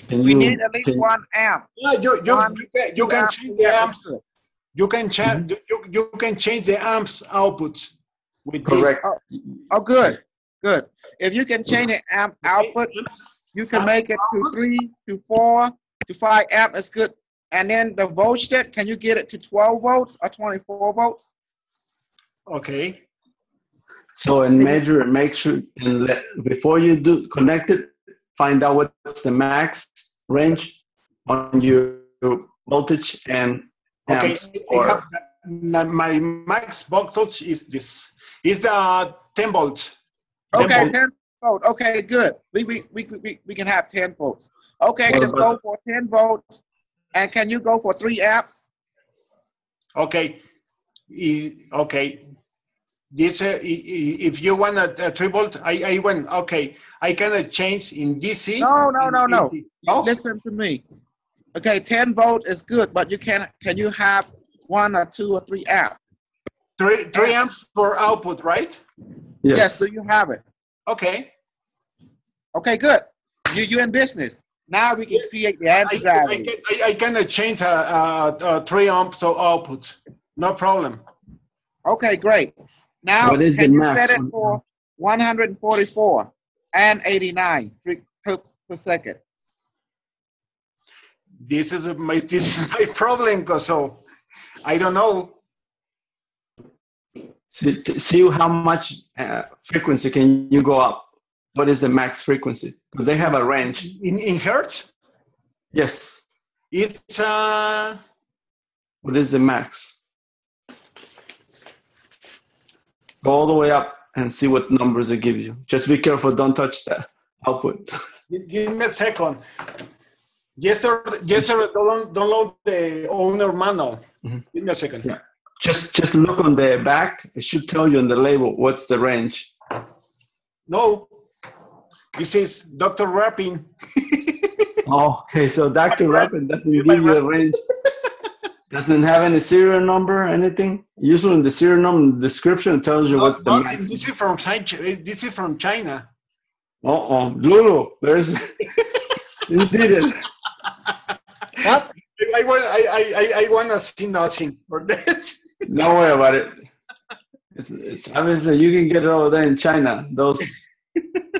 Can we you, need at least can, one amp. Yeah, you, you, one you, can, you can change the amps. Output. You can change. Mm -hmm. you, you can change the amps outputs. With correct. This. Oh, oh, good, good. If you can change the amp output, you can amps make it output? to three, to four, to five amp. It's good. And then the voltage. Can you get it to twelve volts or twenty-four volts? Okay. So and measure and make sure and let, before you do connect it. Find out what's the max range on your voltage and amps. Okay, or have, my max voltage is this. Is uh ten volts. Okay, ten, ten volt. Okay, good. We we we we we can have ten volts. Okay, what just go for ten volts. And can you go for three amps? Okay, okay. This, uh, if you want a, a three volt, I, I went, okay, I cannot change in D C. No, no, no, no. Oh. Listen to me. Okay, ten volt is good, but you can, can you have one or two or three amps? Three, three amps for output, right? Yes. Yes, so you have it. Okay. Okay, good. You, you're in business. Now we can create the amp value. I, I, can, I, I cannot change a, a, a three amps of output. No problem. Okay, great. Now, can you set it for one hundred forty-four and eighty-nine trips per second? This is my this is my problem, Kosol. I don't know. See, see how much uh, frequency can you go up? What is the max frequency? Because they have a range. In in hertz? Yes. It's uh. What is the max? Go all the way up and see what numbers they give you. Just be careful, don't touch the output. Give me a second. Yes, sir, yes, sir. Don't download the owner manual. Mm-hmm. Give me a second. Yeah. Just, just look on the back. It should tell you on the label what's the range. No, this is Doctor Rapping. Oh, okay, so Doctor Rapping doesn't give you a range. Doesn't have any serial number, anything. Usually, in the serial number description tells you no, what's the max. This is from China. This is from China. Uh oh, Lulu, there's. You did it. What? I want. I. I. I want to see nothing for that. Don't worry about it. It's, it's obviously you can get it over there in China. Those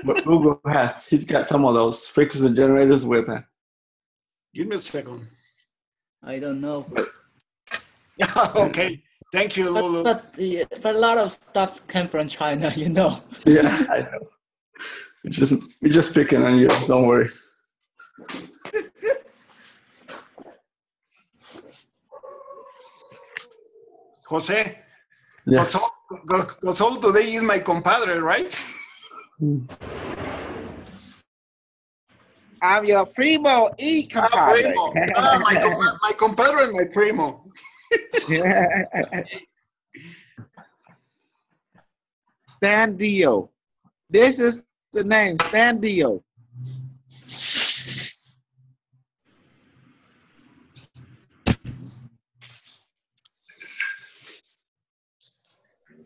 what Hugo has. He's got some of those frequency generators with him. Give me a second. I don't know. Okay, thank you, Lulu. But, but, yeah, but a lot of stuff came from China, you know. Yeah, I know. We're just, we're just picking on you, don't worry. Jose? Yes. Kosol, Kosol today is my compadre, right? I'm your primo y compadre. Oh, primo. Oh, my, com my compadre and my primo. Stan Dio. This is the name, Stan Dio.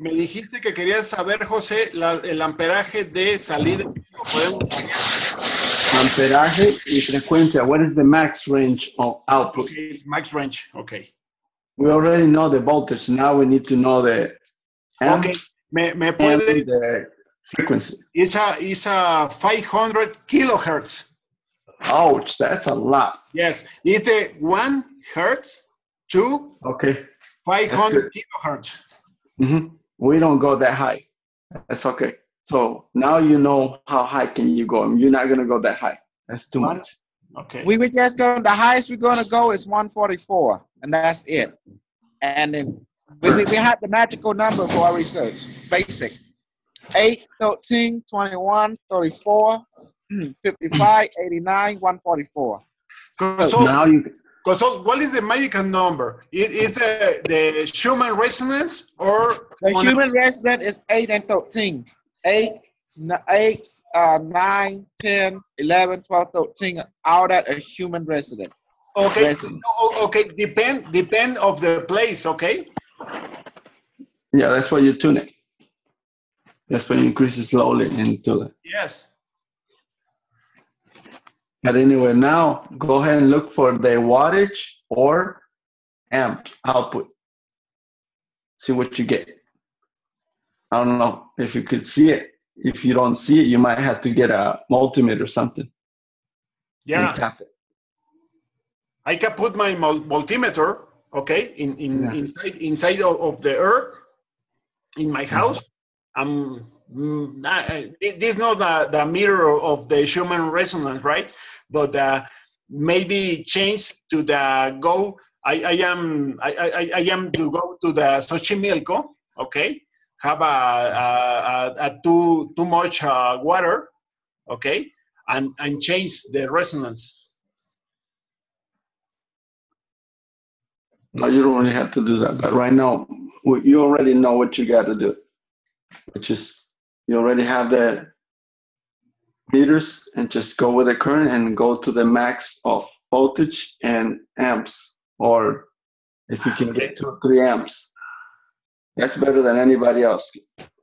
Me dijiste que querías saber, José, la, el amperaje de salida. Amperaje y frecuencia. What is the max range of output? Okay, max range, okay. We already know the voltage. Now we need to know the amp, okay. Me, me puede, the frequency. It's a, it's a five hundred kilohertz. Ouch, that's a lot. Yes, it's a one hertz to okay. five hundred kilohertz. Mm-hmm. We don't go that high. That's okay. So now you know how high can you go. You're not going to go that high. That's too much. Okay. We were just going, the highest we're going to go is one forty-four, and that's it. And then we, we had the magical number for our research, basic. eight, thirteen, twenty-one, thirty-four, fifty-five, eighty-nine, one forty-four. So now you... So what is the magical number? Is, is the, the Schumann resonance or? The Schumann resonance is eight and thirteen. eight, nine, ten, eleven, twelve, thirteen. All that is Schumann resonance. Okay, resonance. No, okay. Depend, depend of the place, okay? Yeah, that's why you tune it. That's why you increase it slowly into it. Yes. But anyway, now go ahead and look for the wattage or amp output. See what you get. I don't know if you could see it. If you don't see it, you might have to get a multimeter or something. Yeah. I can put my multimeter, okay, in, in yeah. inside inside of the earth, in my house. I'm Mm, I, this is not the, the mirror of the Schumann resonance, right? But uh, maybe change to the go. I, I am I, I, I am to go to the Xochimilco. Okay, have a, a, a, a too too much uh, water. Okay, and and change the resonance. No, you don't really have to do that. But right now, you already know what you got to do, which is. You already have the meters and just go with the current and go to the max of voltage and amps, or if you can get to three amps, that's better than anybody else.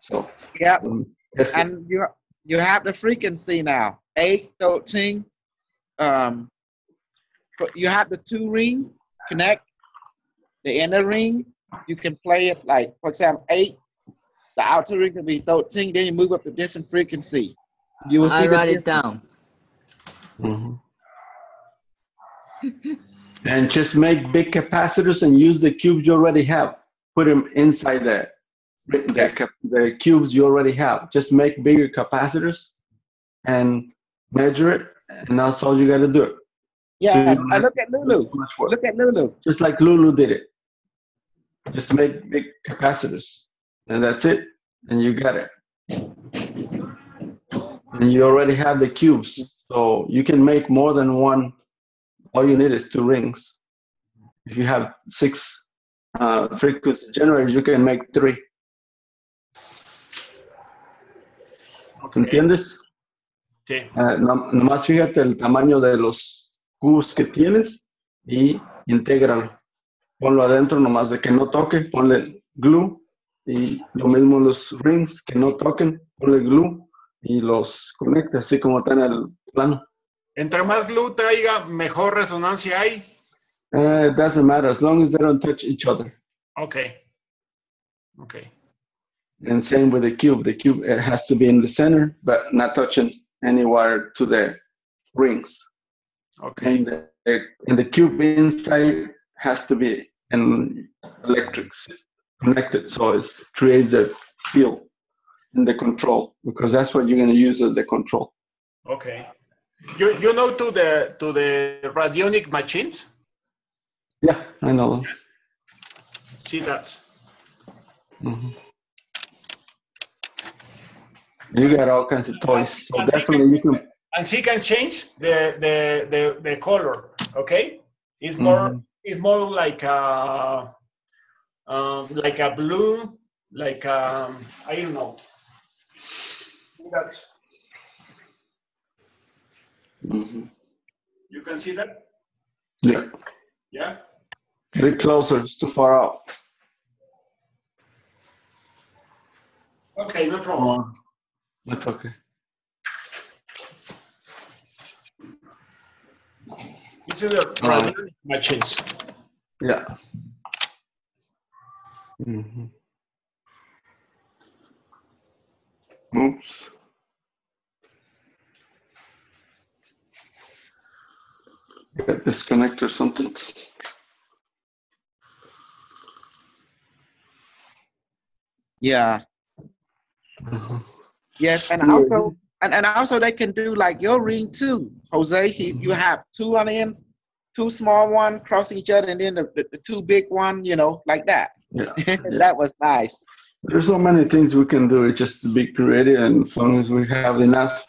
So yeah, um, and you you have the frequency now, eight, thirteen. Um, but you have the two ring connect, the inner ring. You can play it like, for example, eight. The outer ring can be thirteen, then you move up to different frequency. You will see I write it down. Mm-hmm. And just make big capacitors and use the cubes you already have. Put them inside the, the, yes. the cubes you already have. Just make bigger capacitors and measure it, and that's all you got to do. Yeah, so I look at Lulu. Look at Lulu. Just like Lulu did it. Just make big capacitors. And that's it, and you got it. And you already have the cubes, so you can make more than one. All you need is two rings. If you have six uh, frequency generators, you can make three. Okay. ¿Entiendes? Sí. Uh, nomás fíjate el tamaño de los cubos que tienes y intégralo. Ponlo adentro nomás de que no toque, ponle glue. Y lo mismo los rings que no toquen, ponle glue y los conecta así como está en el plano. Entre más glue traiga, mejor resonancia hay. Uh, it doesn't matter as long as they don't touch each other. Okay. Okay. And same with the cube. The cube it has to be in the center, but not touching anywhere to the rings. Okay. And the, and the cube inside has to be in electrics. Connected, so it creates the field and the control, because that's what you're going to use as the control. Okay. You you know to the to the radionic machines. Yeah, I know. Yeah. See that. Mm-hmm. You got all kinds of toys, so definitely you can. And she can change the the the, the color. Okay, it's more mm-hmm. it's more like a um, like a blue, like a, I don't know. That's. Mm-hmm. You can see that. Yeah. Yeah. A bit closer. It's too far out. Okay, no problem. Oh, that's okay. This is a problem right. Machines. Yeah. Mm-hmm. Oops. Get disconnected or something. Yeah. Mm-hmm. Yes, and yeah. also and, and also they can do like your ring too, Jose. He, mm-hmm. You have two on the end, two small one cross each other, and then the, the, the two big one, you know, like that. Yeah. yeah. That was nice. There's so many things we can do. It's just to be creative, and as long as we have enough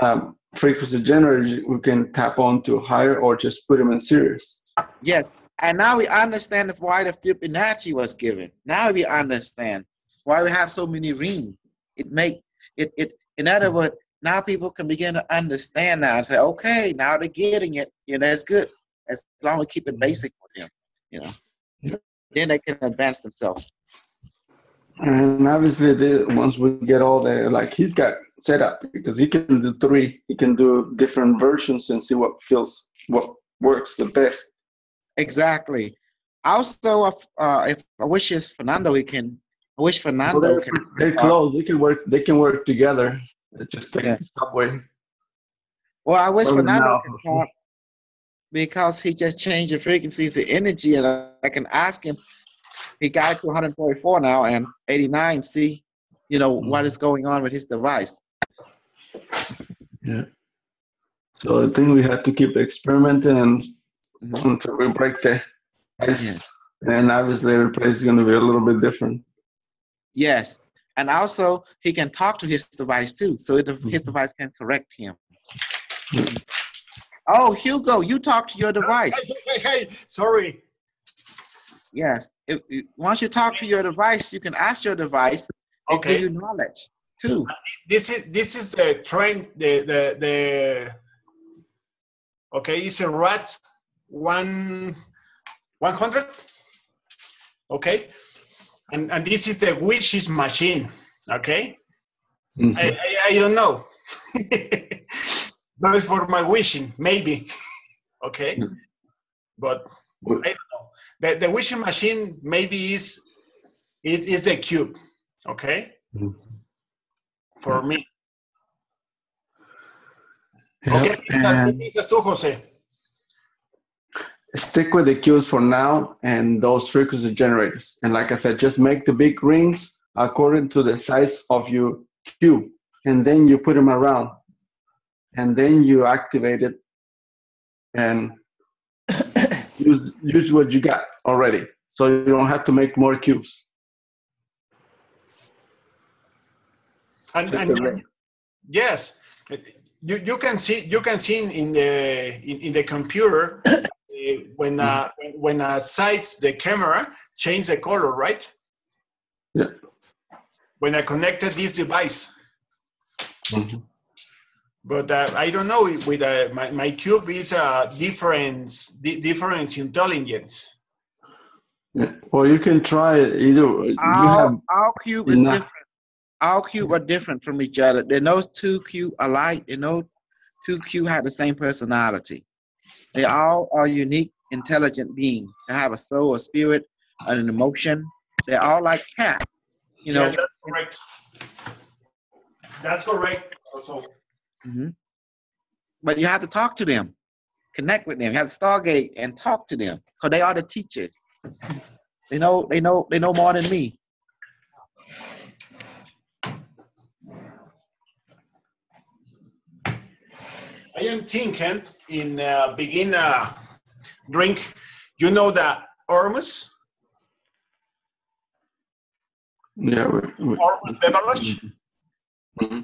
um, frequency generators, we can tap on to higher or just put them in series. Yes, and now we understand why the Fibonacci was given. Now we understand why we have so many rings. It make it it. In other words, now people can begin to understand now and say, okay, now they're getting it. You know, that's good. As long as we keep it basic for them, you know, yeah. Then they can advance themselves. And obviously, the, once we get all the, like he's got set up, because he can do three, he can do different versions and see what feels, what works the best. Exactly. Also, if, uh, if I wish it's Fernando, he can, I wish Fernando well, they're, can. They're close, uh, they can work, they can work together. It just take yeah. the subway. Well, I wish well, Fernando could talk because he just changed the frequencies of energy, and I, I can ask him. He got to one forty-four now and eighty-nine. See, you know, what is going on with his device. Yeah. So I think we have to keep experimenting and mm-hmm. until we break the ice. Yeah. And obviously every place is going to be a little bit different. Yes. And also he can talk to his device too. So it, mm-hmm. his device can correct him. Mm-hmm. Oh, Hugo, you talk to your device. Hey, hey, hey. Sorry. Yes. If, if, once you talk to your device, you can ask your device and okay. give you knowledge too. This is this is the trend. The the the. Okay, it's a rat one one hundred. Okay, and and this is the wishes machine. Okay, mm-hmm. I, I I don't know. That is for my wishing, maybe. Okay, mm-hmm. but I don't know. The, the wishing machine maybe is is, is the cube, okay? Mm-hmm. For me. Yep. Okay, that's too, Jose. Stick with the cubes for now and those frequency generators. And like I said, just make the big rings according to the size of your cube. And then you put them around. And then you activate it and use, use what you got already, so you don't have to make more cubes. And, and you, yes, you you can see you can see in the in, in the computer uh, when uh, when uh, sights the camera change the color, right? Yeah. When I connected this device, mm-hmm. but uh, I don't know if with uh, my my cube is a uh, difference di difference intelligence. Yeah. Well, you can try it either. You our, have our cube enough. Is different. Our cube are different from each other. Then those two cube alike, and those two cube have the same personality. They all are unique, intelligent beings. They have a soul, a spirit, and an emotion. They're all like cats. You know. Yeah, that's correct. That's correct. Also. Mm-hmm. But you have to talk to them, connect with them. You have to Stargate and talk to them, because they are the teacher. They know, they know, they know more than me. I am thinking in uh, begin uh, drink. You know the Ormus? Yeah. Ormus beverage. Mm-hmm. Mm-hmm.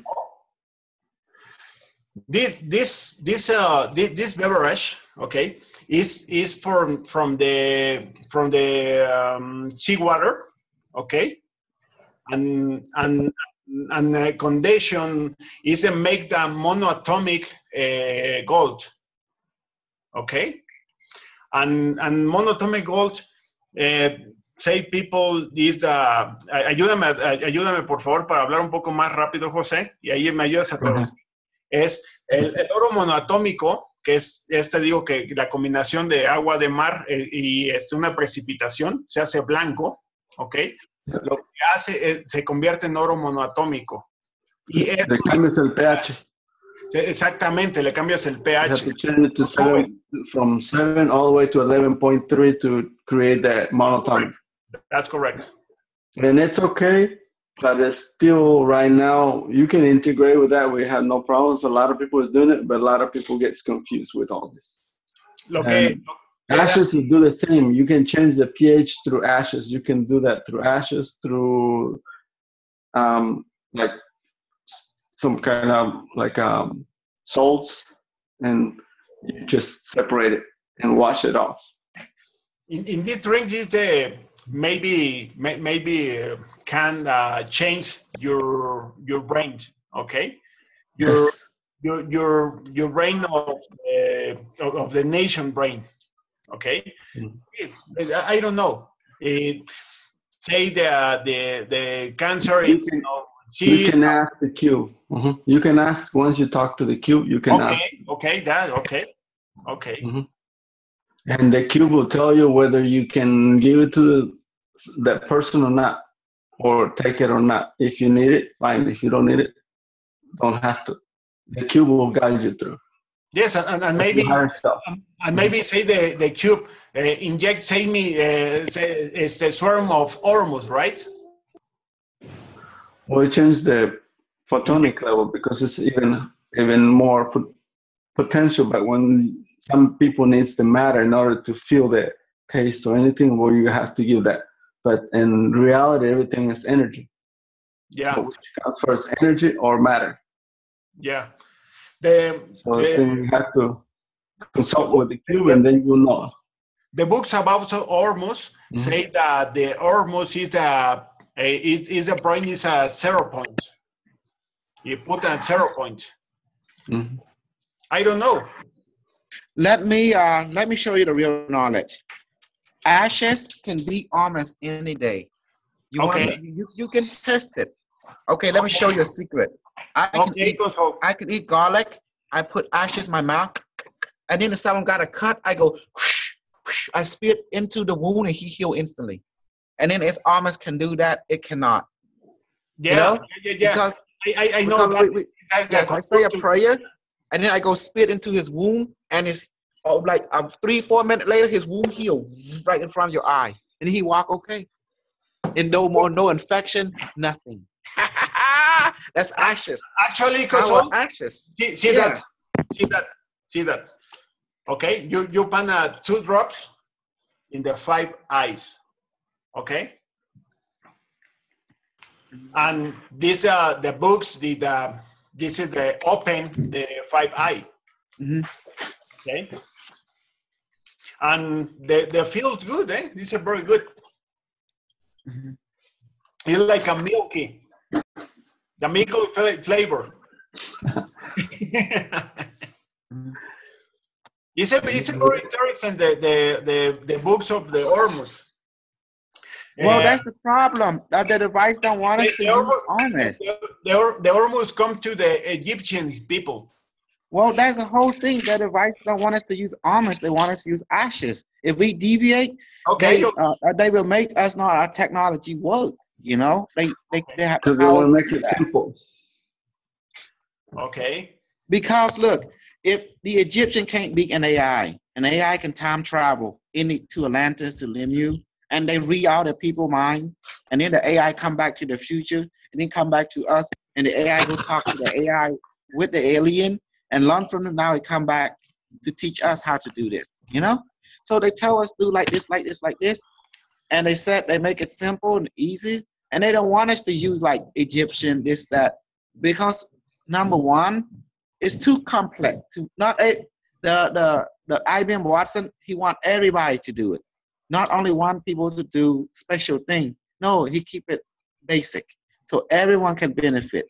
This this this uh this, this beverage, okay, is is from from the from the um, seawater, okay, and and and the condition is to make the monoatomic uh, gold, okay, and and monoatomic gold. Uh, say people is the ayúdame ayúdame por favor para hablar un poco más rápido, José, y ahí me ayudas a todos. Uh-huh. Es el, el oro monoatómico, que es, este digo que la combinación de agua de mar eh, y este, una precipitación, se hace blanco, ¿ok? Lo que hace es, se convierte en oro monoatómico. Y le esto, cambias el pH. Exactamente, le cambias el pH. You have to change it to seven, from seven all the way to eleven point three to create that monatomic. That's correct. And it's okay. But it's still, right now, you can integrate with that. We have no problems. A lot of people is doing it, but a lot of people gets confused with all this. Okay. Ashes will do the same. You can change the pH through ashes. You can do that through ashes, through um, like some kind of like um, salts, and you just separate it and wash it off. In, in this drink is the maybe may, maybe. Uh, can uh, change your your brain, okay? Your yes. your your your brain of the, of the nation brain, okay? Mm-hmm. I don't know. It, say the the the cancer. You, is, can, you, know, you can ask the Q. Mm-hmm. You can ask once you talk to the Q. You can. Okay. Ask. Okay. That. Okay. Okay. Mm-hmm. And the Q will tell you whether you can give it to the, that person or not. Or take it or not. If you need it, fine. If you don't need it, don't have to. The cube will guide you through. Yes, and, and, and maybe and maybe say the the cube uh, inject, say me, uh, say it's the swarm of Ormus, right? Well, it changed the photonic level because it's even even more potential. But when some people needs the matter in order to feel the taste or anything, well, you have to give that. But in reality, everything is energy. Yeah. So which transfers energy or matter. Yeah. The, so the, then you have to consult with the cube, and then you will know. The books about Ormus mm -hmm. say that the Ormus is a is is a brain is a zero point. You put a zero point. Mm -hmm. I don't know. Let me uh, let me show you the real knowledge. Ashes can be almost any day. You okay. want to, you, you can test it. Okay, let me show you a secret. I can, okay. eat, I can eat garlic. I put ashes in my mouth. And then if someone got a cut, I go, whoosh, whoosh, I spit into the wound and he healed instantly. And then if almost can do that, it cannot. Yeah, you know? yeah, yeah. Because I, I, I know. Because we, we, I, yes, I say a prayer and then I go spit into his wound and his Oh, like um, three, four minutes later, his wound healed right in front of your eye, and he walk okay, and no more, no infection, nothing. That's ashes. Actually, Kosol, ashes. See, see yeah. that, see that, see that. Okay, you you pan uh, two drops in the five eyes, okay. And these are the books. The, the this is the open the five eye. Mm-hmm. Okay. And they, they feel good, eh? These are very good. Mm-hmm. It's like a milky, the milky flavor. it's, a, it's a very interesting, the, the, the, the books of the Ormus. Well, uh, that's the problem. That the device don't want us to be honest. The, the, the Ormus come to the Egyptian people. Well, that's the whole thing. That device don't want us to use almonds. They want us to use ashes. If we deviate, okay, they, uh, they will make us not our technology work. You know, they they they have to. They want to make it simple. Okay. Because look, if the Egyptian can't beat an A I, an A I can time travel in to Atlantis to Lemuria, and they read all the people's mind, and then the A I come back to the future, and then come back to us, and the A I will talk to the A I with the alien. And learn from them now and come back to teach us how to do this, you know? So they tell us do like this, like this, like this. And they said they make it simple and easy. And they don't want us to use like Egyptian, this, that. Because number one, It's too complex. To not a, the the the I B M Watson. He want everybody to do it. Not only want people to do special thing. No, he keep it basic so everyone can benefit.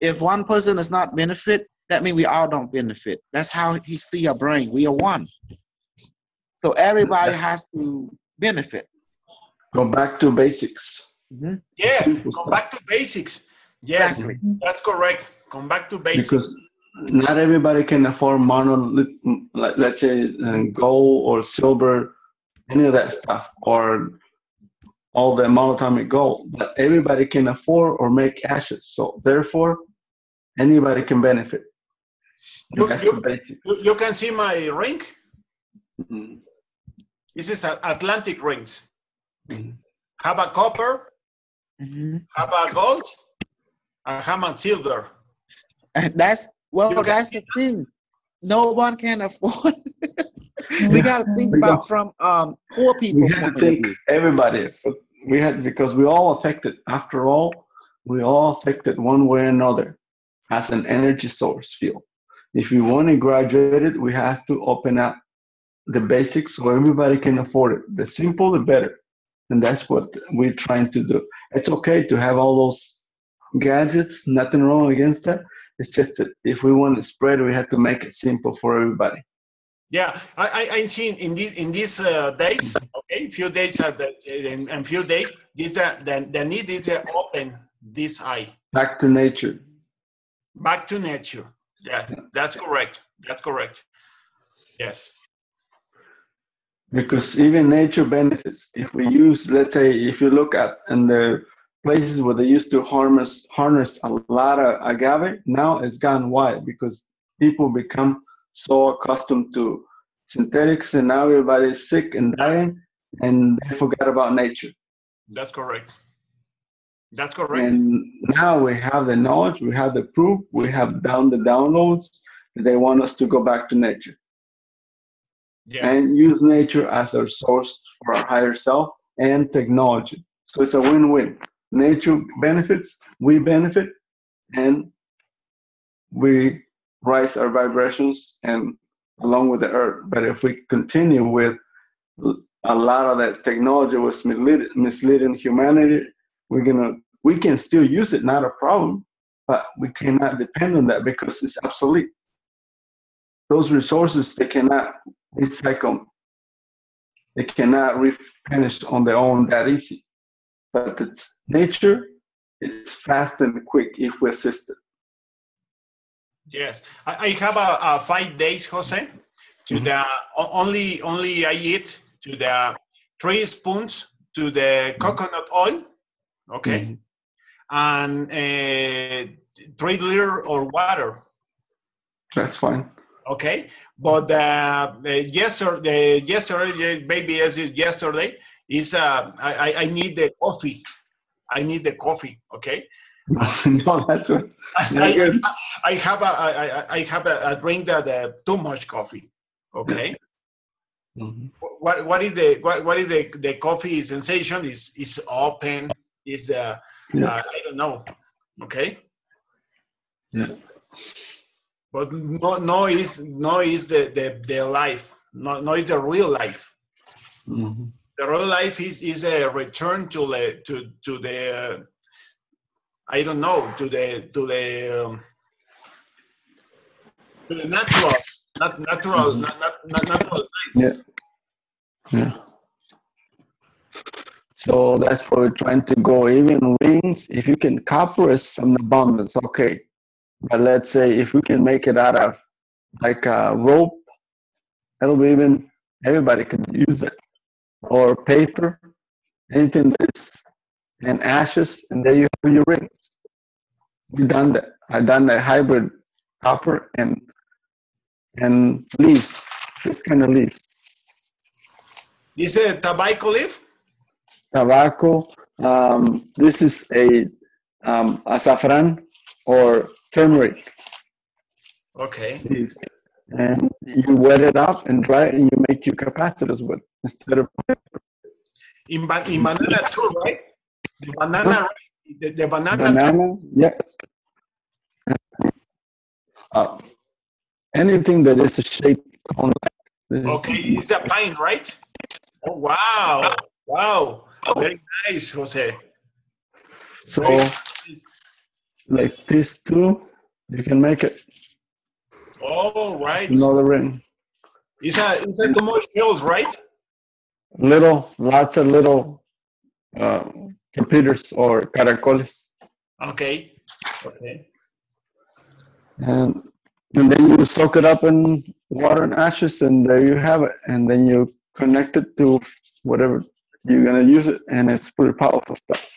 If one person is not benefit, that means we all don't benefit. That's how he see our brain. We are one. So everybody has to benefit. Go back to basics. Mm-hmm. Yeah, go back to basics. Yes, exactly. That's correct. Come back to basics. Because not everybody can afford mono, let's say gold or silver, any of that stuff, or all the monatomic gold. But everybody can afford or make ashes. So therefore, anybody can benefit. You, you, benefit. you, you can see my ring. Mm-hmm. This is Atlantic rings. Mm-hmm. Have a copper, mm-hmm. have a gold, and have a silver. And that's well. You that's the thing. No one can afford. We gotta think about from um, poor people. We have to think everybody. We had because we all affected. After all, we all affected one way or another as an energy source field. If we want to graduate it, we have to open up the basics so everybody can afford it. The simple, the better. And that's what we're trying to do. It's okay to have all those gadgets, nothing wrong against that. It's just that if we want to spread, we have to make it simple for everybody. Yeah, I, I, I'm seeing in these in these uh, days, okay, few days are the, in, in few days, this, uh, the, the need is to open this eye. Back to nature. Back to nature. Yeah, that's correct. That's correct. Yes. Because even nature benefits. If we use, let's say, if you look at in the places where they used to harness, harness a lot of agave, now it's gone. Why? Because people become so accustomed to synthetics and now everybody's sick and dying and they forgot about nature. That's correct. That's correct. And now we have the knowledge, we have the proof, we have down the downloads. They want us to go back to nature. Yeah. And use nature as our source for our higher self and technology. So it's a win-win. Nature benefits, we benefit, and we rise our vibrations and along with the earth. But if we continue with a lot of that technology was misleading, misleading humanity, we're gonna we can still use it, not a problem, but we cannot depend on that because it's obsolete. Those resources they cannot recycle. They cannot replenish on their own that easy. But it's nature, it's fast and quick if we assist it. Yes. I, I have a, a five days, Jose, to mm-hmm. the only only I eat to the three spoons to the coconut oil. Okay. Mm-hmm. And uh, three liter or water. That's fine. Okay, but uh, yesterday, yesterday, maybe yesterday, is uh, I, I need the coffee. I need the coffee. Okay. No, that's what. I, I, I have a I, I have a, a drink that uh, too much coffee. Okay. Mm-hmm. What what is the what, what is the, the coffee sensation? Is is open? Is uh, yeah. uh I don't know. Okay. Yeah. But no, no is no is the the, the life. No, no is the real life. Mm-hmm. The real life is is a return to the to to the. Uh, I don't know to the to the um, to the natural, not natural, mm-hmm. not, not, not natural science. Yeah. Yeah. So that's why we're trying to go. Even rings, if you can copper is an abundance, okay. But let's say if we can make it out of like a rope, it'll be even, everybody can use it. Or paper, anything that's, and ashes, and there you have your rings. We've done that. I've done that hybrid copper and, and leaves, this kind of leaves. This is a tobacco leaf? Tobacco. Um, this is a um, azafran or turmeric. Okay. And you wet it up and dry it, and you make your capacitors with instead of paper. In, ba in banana too, right? The banana, the, the banana. Banana, yes. up. Anything that is a shape cone like this. Okay, it's a pine, right? Oh, wow. Wow. Very nice, Jose. So, nice. Like this too, you can make it. Oh, right. Another ring. Is that the most hills, right? Little, lots of little uh, computers or caracoles. Okay. Okay. And, and then you soak it up in water and ashes, and there you have it. And then you connect it to whatever you're going to use it, and it's pretty powerful stuff.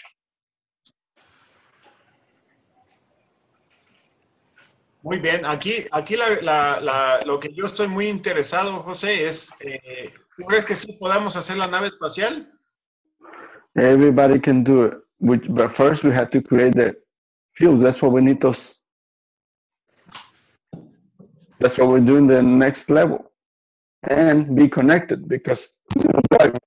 Muy bien, aquí, aquí la, la, la, lo que yo estoy muy interesado, José, es, eh, ¿tú crees que sí podamos hacer la nave espacial? Everybody can do it, which, but first we have to create the fields. That's what we need those. That's what we're doing the next level. And be connected, because and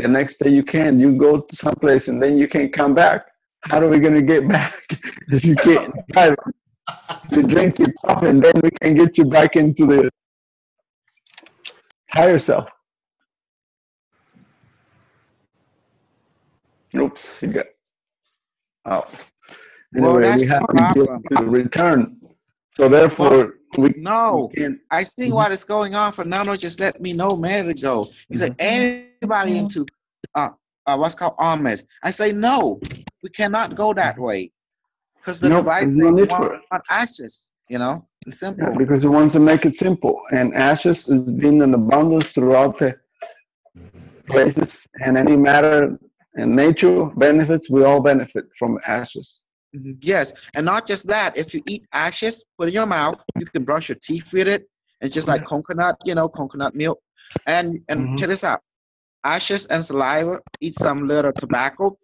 the next day you can, you go to someplace and then you can't come back. How are we going to get back if you can't drive? You drink your coffee and then we can get you back into the higher self. Oops, you got out. Anyway, well, that's we have no to problem. Get to return. So therefore, well, we no. We can't. I see what is going on. Fernando just let me know a minute ago. He mm-hmm. said anybody into uh, uh, what's called Ames. I say no. We cannot go that way, because the nope, device is on ashes, you know, it's simple. Yeah, because it wants to make it simple, and ashes is being in abundance throughout the places, and any matter and nature benefits, we all benefit from ashes. Yes, and not just that, if you eat ashes, put it in your mouth, you can brush your teeth with it, and just like coconut, you know, coconut milk, and, and mm-hmm. check this out, ashes and saliva, eat some little tobacco,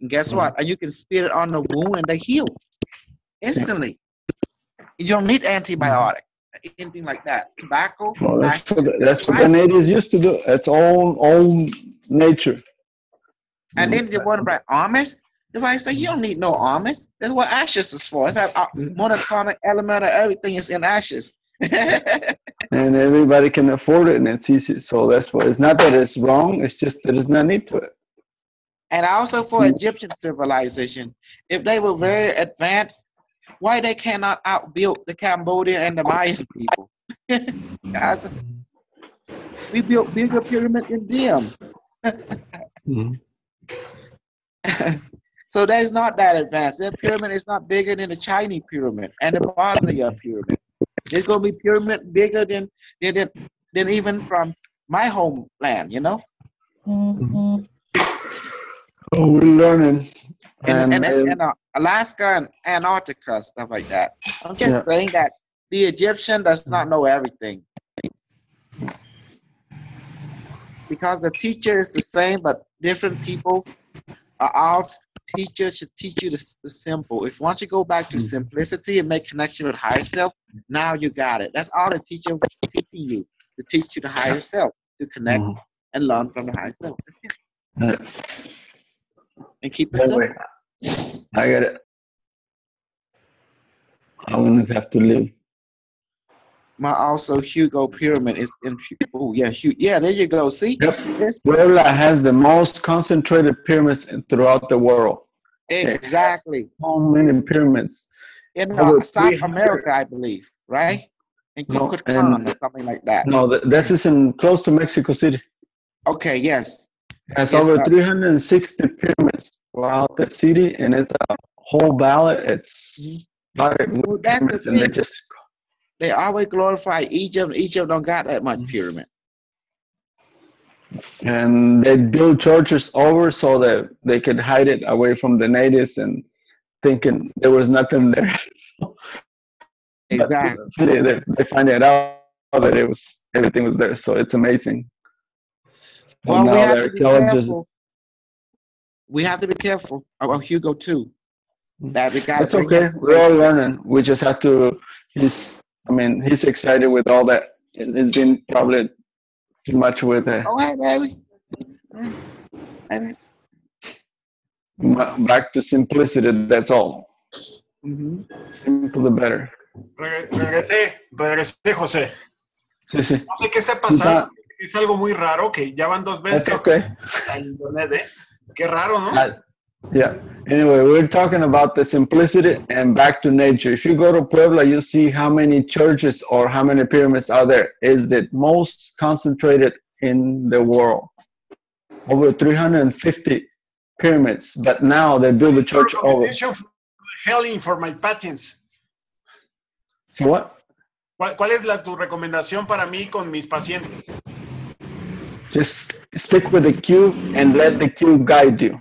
and guess what? And you can spit it on the wound and they heal instantly. You don't need antibiotic, anything like that. Tobacco. Well, that's what the, that's what the natives used to do. It's all, all nature. And then they wonder about almonds. The device said, you don't need no almonds. That's what ashes is for. It's that monatomic element of everything is in ashes. And everybody can afford it and it's easy. So that's what, it's not that it's wrong. It's just that it's not need to it. And also for Egyptian civilization, if they were very advanced, why they cannot outbuild the Cambodian and the Mayan people? Guys, we built bigger pyramids than them. mm-hmm. So that is not that advanced. Their pyramid is not bigger than the Chinese pyramid and the Bosnia pyramid. There's going to be pyramid bigger than, than, than even from my homeland, you know? Mm-hmm. Oh, we're learning. And, and, and, and uh, Alaska and Antarctica, stuff like that. I'm just yeah. saying that the Egyptian does not know everything. Because the teacher is the same, but different people are out. Teachers should teach you the, the simple. If once you go back to simplicity and make connection with higher self, now you got it. That's all the teacher was teaching you, to teach you the higher self, to connect mm. and learn from the higher self. That's it. Yeah. And keep it simple. I got it. I'm going to have to leave. My also Hugo pyramid is in, oh yeah, Hugo, yeah, there you go, see? Yep. Puebla has the most concentrated pyramids throughout the world. Exactly. So many pyramids. In uh, South America, I believe, right? In Cuzco no, or something like that. No, that is in close to Mexico City. Okay, yes. Has over uh, three hundred sixty pyramids throughout the city, and it's a whole ballot. It's well, that's the and they just they always glorify Egypt. Egypt don't got that much pyramid, and they build churches over so that they could hide it away from the natives and thinking there was nothing there. Exactly, they, they, they find it out that it was everything was there. So it's amazing. Well, we have, to be careful. we have to be careful about Hugo too. That we got. That's okay. We're all learning. We just have to. He's. I mean, he's excited with all that. It's been probably too much with it. All right, baby. Back to simplicity. That's all. Mm-hmm. Simple the better. Reg regresé, regresé, José. Sí, sí. No sé qué está pasando. No. Es algo muy raro que ya van dos veces. That's okay. Qué raro, ¿no? Uh, yeah. Anyway, we're talking about the simplicity and back to nature. If you go to Puebla, you see how many churches or how many pyramids are there. It's the most concentrated in the world. Over three hundred fifty pyramids, but now they build the church over. Helen for my patients. What? ¿Cuál, ¿Cuál es la, tu recomendación para mí con mis pacientes? Just stick with the Q and let the Q guide you.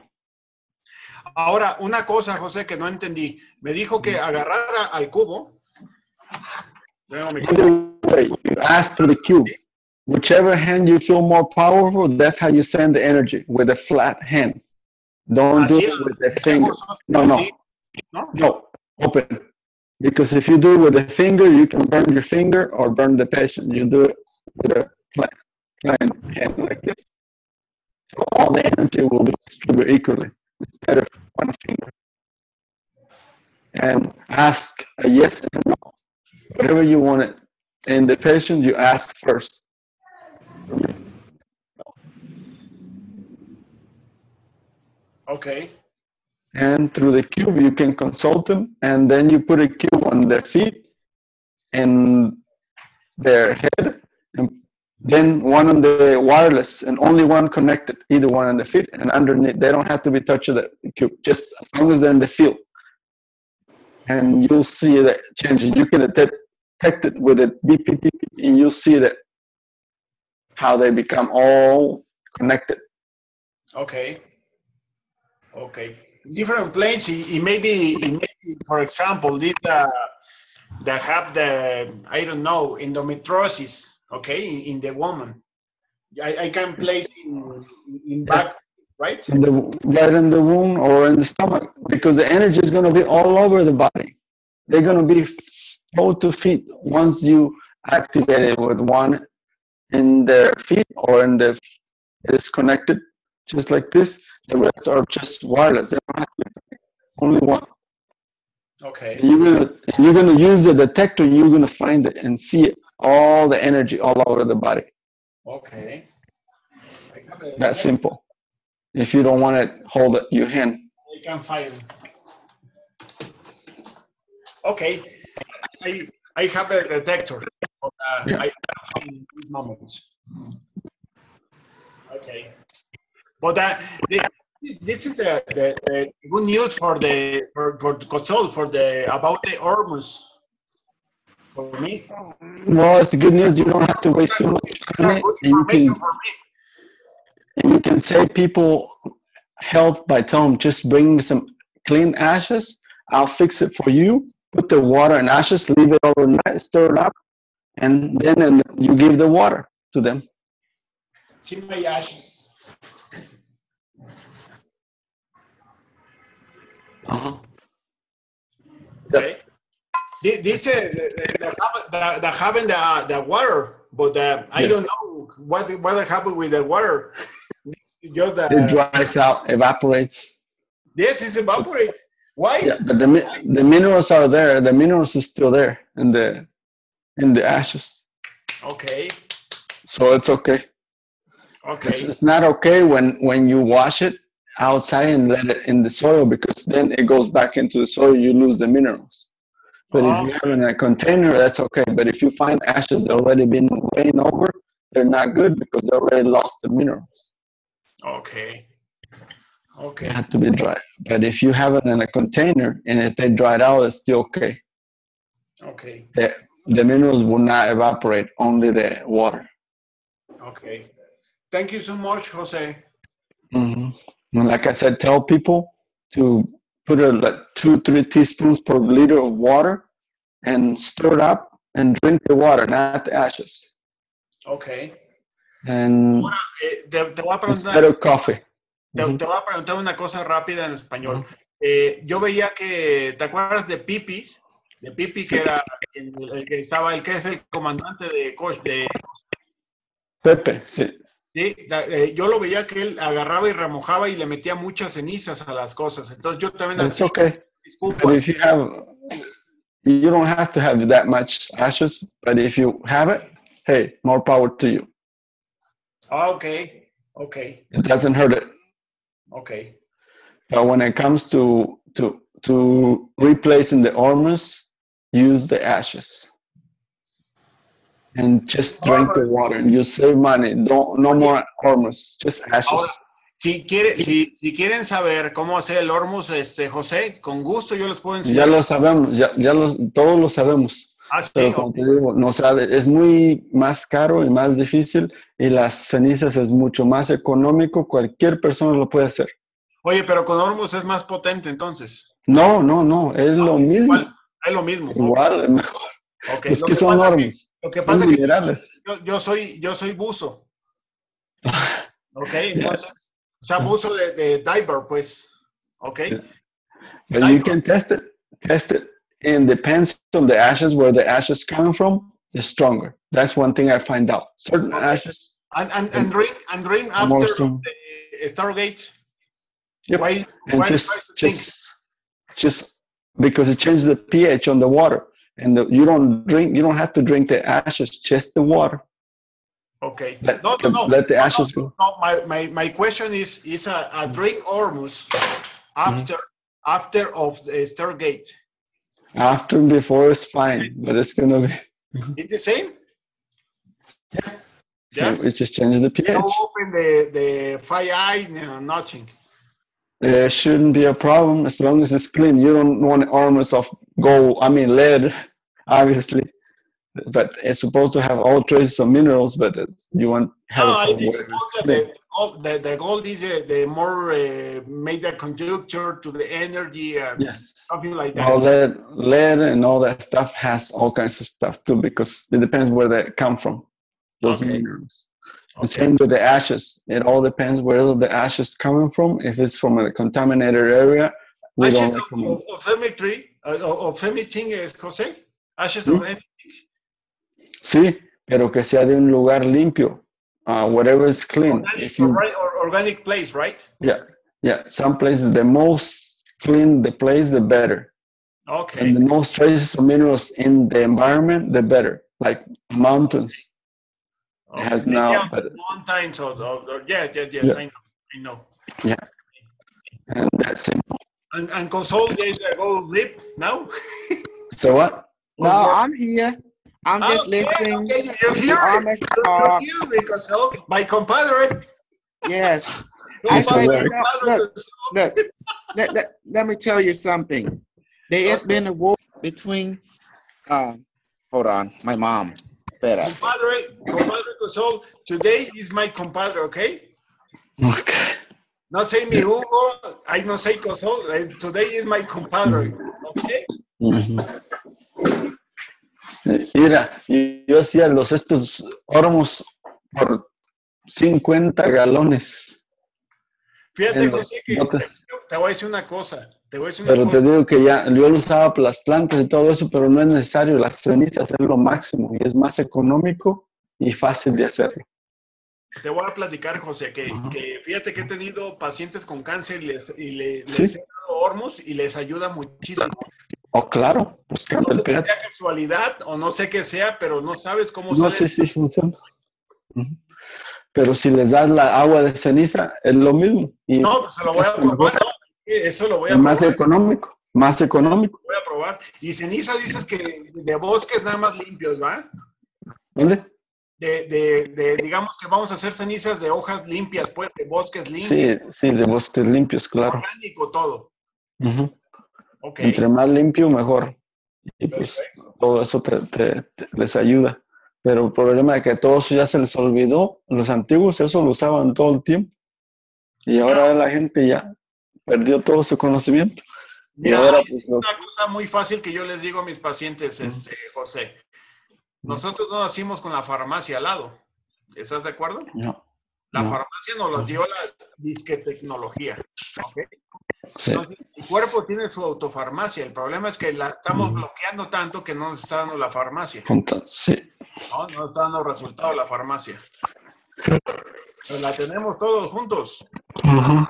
Ahora, una cosa, José, que no entendí. Me dijo que agarrara al cubo. Either way, you ask for the Q. Sí. Whichever hand you feel more powerful, that's how you send the energy, with a flat hand. Don't Así do it with the finger. No, no. No? No, open. Because if you do it with a finger, you can burn your finger or burn the patient. You do it with a flat hand like this. So all the energy will be distributed equally instead of one finger. And ask a yes and a no. Whatever you want it. And the patient, you ask first. Okay. And through the cube, you can consult them, and then you put a cube on their feet and their head, and then one on the wireless, and only one connected, either one on the feet and underneath. They don't have to be touching the cube, just as long as they're in the field. And you'll see that changes. You can detect it with a beep, beep, beep, beep, and you'll see that how they become all connected. Okay. Okay. Different planes, it may be, it may be, for example, these uh, that have the, I don't know, endometriosis, okay, in, in the woman. I, I can place in, in back, right? In the, right in the womb or in the stomach, because the energy is going to be all over the body. They're going to be both to feet once you activate it with one in their feet or in the, it is connected just like this. The rest are just wireless. Only one. Okay. You're gonna, you're gonna use the detector. You're gonna find it and see it, all the energy all over the body. Okay. That's simple. If you don't want it, hold it. Your hand. You can find. Okay. I I have a detector. But, uh, yeah. I can't find these moments. Okay. But uh, the, this is the, the, the good news for the for, for the Kosol, for the about the hormones. For me, well, it's good news. You don't have to waste too much time. You can, you can save people health by telling them just bring me some clean ashes. I'll fix it for you. Put the water and ashes. Leave it overnight. Stir it up, and then and you give the water to them. See my ashes. Uh-huh. Okay. Yep. This is uh, the, the having the uh, the water, but uh, I yes. don't know what what happened with the water. Just uh, it dries out, evaporates. Yes, it's evaporate. Why? Yeah, but the the minerals are there. The minerals is still there in the in the ashes. Okay. So it's okay. Okay. It's, it's not okay when when you wash it outside and let it in the soil, because then it goes back into the soil, you lose the minerals. But oh. if you have it in a container, that's okay. But if you find ashes already been weighing over, they're not good because they already lost the minerals. Okay. Okay. They have to be dry. But if you have it in a container and if they dried out, it's still okay. Okay. The, the minerals will not evaporate, only the water. Okay. Thank you so much, Jose. Mm-hmm. And like I said, tell people to put a, like two, three teaspoons per liter of water and stir it up and drink the water, not the ashes. Okay. And Ahora, eh, te, te voy a preguntar, instead of coffee. Te, mm-hmm. te voy a preguntar una cosa rápida en español. Mm-hmm. eh, yo veía que, ¿te acuerdas de Pipis? De Pipi, que era el, el que estaba, el que es el comandante de coach de... Pepe, sí. Sí, yo lo veía que él agarraba y remojaba y le metía muchas cenizas a las cosas. Entonces yo también... That's okay. Disculpas. But if you have You don't have to have that much ashes, but if you have it, hey, more power to you. Okay, okay. It doesn't hurt it. Okay. But when it comes to to to replacing the ormus, use the ashes. And just drink ormus. The water, and you save money. Don't, no more ormus, just ashes. Ahora, si, quiere, si, si quieren saber cómo hacer el ormus, este, José, con gusto yo les puedo enseñar. Ya lo sabemos, ya, ya lo, todos lo sabemos. Ah, sí, pero como okay. te digo, no, o sea, es muy más caro y más difícil, y las cenizas es mucho más económico, cualquier persona lo puede hacer. Oye, pero con ormus es más potente, entonces. No, no, no, es ah, lo es mismo. Igual, es lo mismo. Igual, okay. Mejor. Okay. Es que, que son ormus. Lo que pasa es que yo, yo soy yo soy buzo. Ok, entonces, yeah. o sea, buzo de, de diver, pues. Ok. Yeah. But diver. You can test it, test it, and depends on the ashes, where the ashes come from, the stronger. That's one thing I find out. Certain okay. ashes. And, and, and drink, and drink after the Stargate. Yep. Why, and why just, just, just because it changes the pH on the water. And the, you don't drink. You don't have to drink the ashes. Just the water. Okay. Let, no, no, no. Let the ashes no, no, go. No, my, my my question is is a, a drink ormus after mm-hmm. after of the Stargate. After and before is fine, but it's gonna be. It's the same. Yeah. Yeah. So it just changes the pH. Don't open the the fire eye. No, nothing. There shouldn't be a problem as long as it's clean. You don't want ormus of gold. I mean lead. Obviously, but it's supposed to have all traces of minerals. But it's, you want have no, it it's the, the, the gold is uh, the more uh, made a conductor to the energy, uh, yes, something like that. All lead, lead, and all that stuff has all kinds of stuff too, because it depends where they come from. Those okay. minerals. Okay. The same with the ashes. It all depends where the ashes coming from. If it's from a contaminated area, we ashes don't recommend. Of, of anything, uh, of anything, uh, Jose. Ashes mm-hmm. of anything. Sí, pero que sea de un lugar limpio. Uh, whatever is clean. Organic, if you, or organic place, right? Yeah, yeah. Some places, the most clean the place, the better. Okay. And the most traces of minerals in the environment, the better. Like mountains. Okay. It has okay. now. Yeah, but, mountains, or, or, yeah, yeah, yes, yeah. I know. I know. Yeah. And that's simple. And, and console days ago, live now? So what? No, well, I'm here. I'm just okay, listening. Okay. You're here. You're here because oh, my compadre. Yes. I said, look, look, look let, let, let me tell you something. There has okay. been a war between, uh, hold on, my mom. Better. Compadre, compadre Kosol, today is my compadre, okay? Okay. No say me Hugo, I no say Kosol, today is my compadre, okay? Mm-hmm. Mira, yo hacía los estos ormus por cincuenta galones. Fíjate, José, que te voy a decir una cosa. Te voy a decir una pero cosa. Te digo que ya, yo lo usaba para las plantas y todo eso, pero no es necesario. Las cenizas es lo máximo y es más económico y fácil de hacerlo. Te voy a platicar, José, que, uh-huh. que fíjate que he tenido pacientes con cáncer y les, y le, ¿sí? les he dado ormus y les ayuda muchísimo. Oh, claro, pues claro. No sé si sea casualidad o no sé qué sea, pero no sabes cómo sale. No sé si funciona. Pero si les das la agua de ceniza, es lo mismo. Y no, pues se lo voy a probar. No, eso lo voy a más probar. Más económico, más económico. Voy a probar. Y ceniza dices que de bosques nada más limpios, ¿va? ¿Dónde? De, de, de, digamos que vamos a hacer cenizas de hojas limpias, pues, de bosques limpios. Sí, sí, de bosques limpios, claro. Orgánico todo. Ajá. Uh-huh. Okay. Entre más limpio, mejor. Y pues perfecto. Todo eso te, te, te, les ayuda. Pero el problema es que todo eso ya se les olvidó. Los antiguos eso lo usaban todo el tiempo. Y ahora no. la gente ya perdió todo su conocimiento. Mira, y ahora, pues, hay una lo... cosa muy fácil que yo les digo a mis pacientes, uh-huh. este, José. Nosotros no nacimos con la farmacia al lado. ¿Estás de acuerdo? No. La no. farmacia nos la dio la disquetecnología. ¿Okay? Sí. Entonces, el cuerpo tiene su autofarmacia. El problema es que la estamos mm. bloqueando tanto que no nos está dando la farmacia. Sí. No, no está dando resultado la farmacia. Pero la tenemos todos juntos. Uh-huh.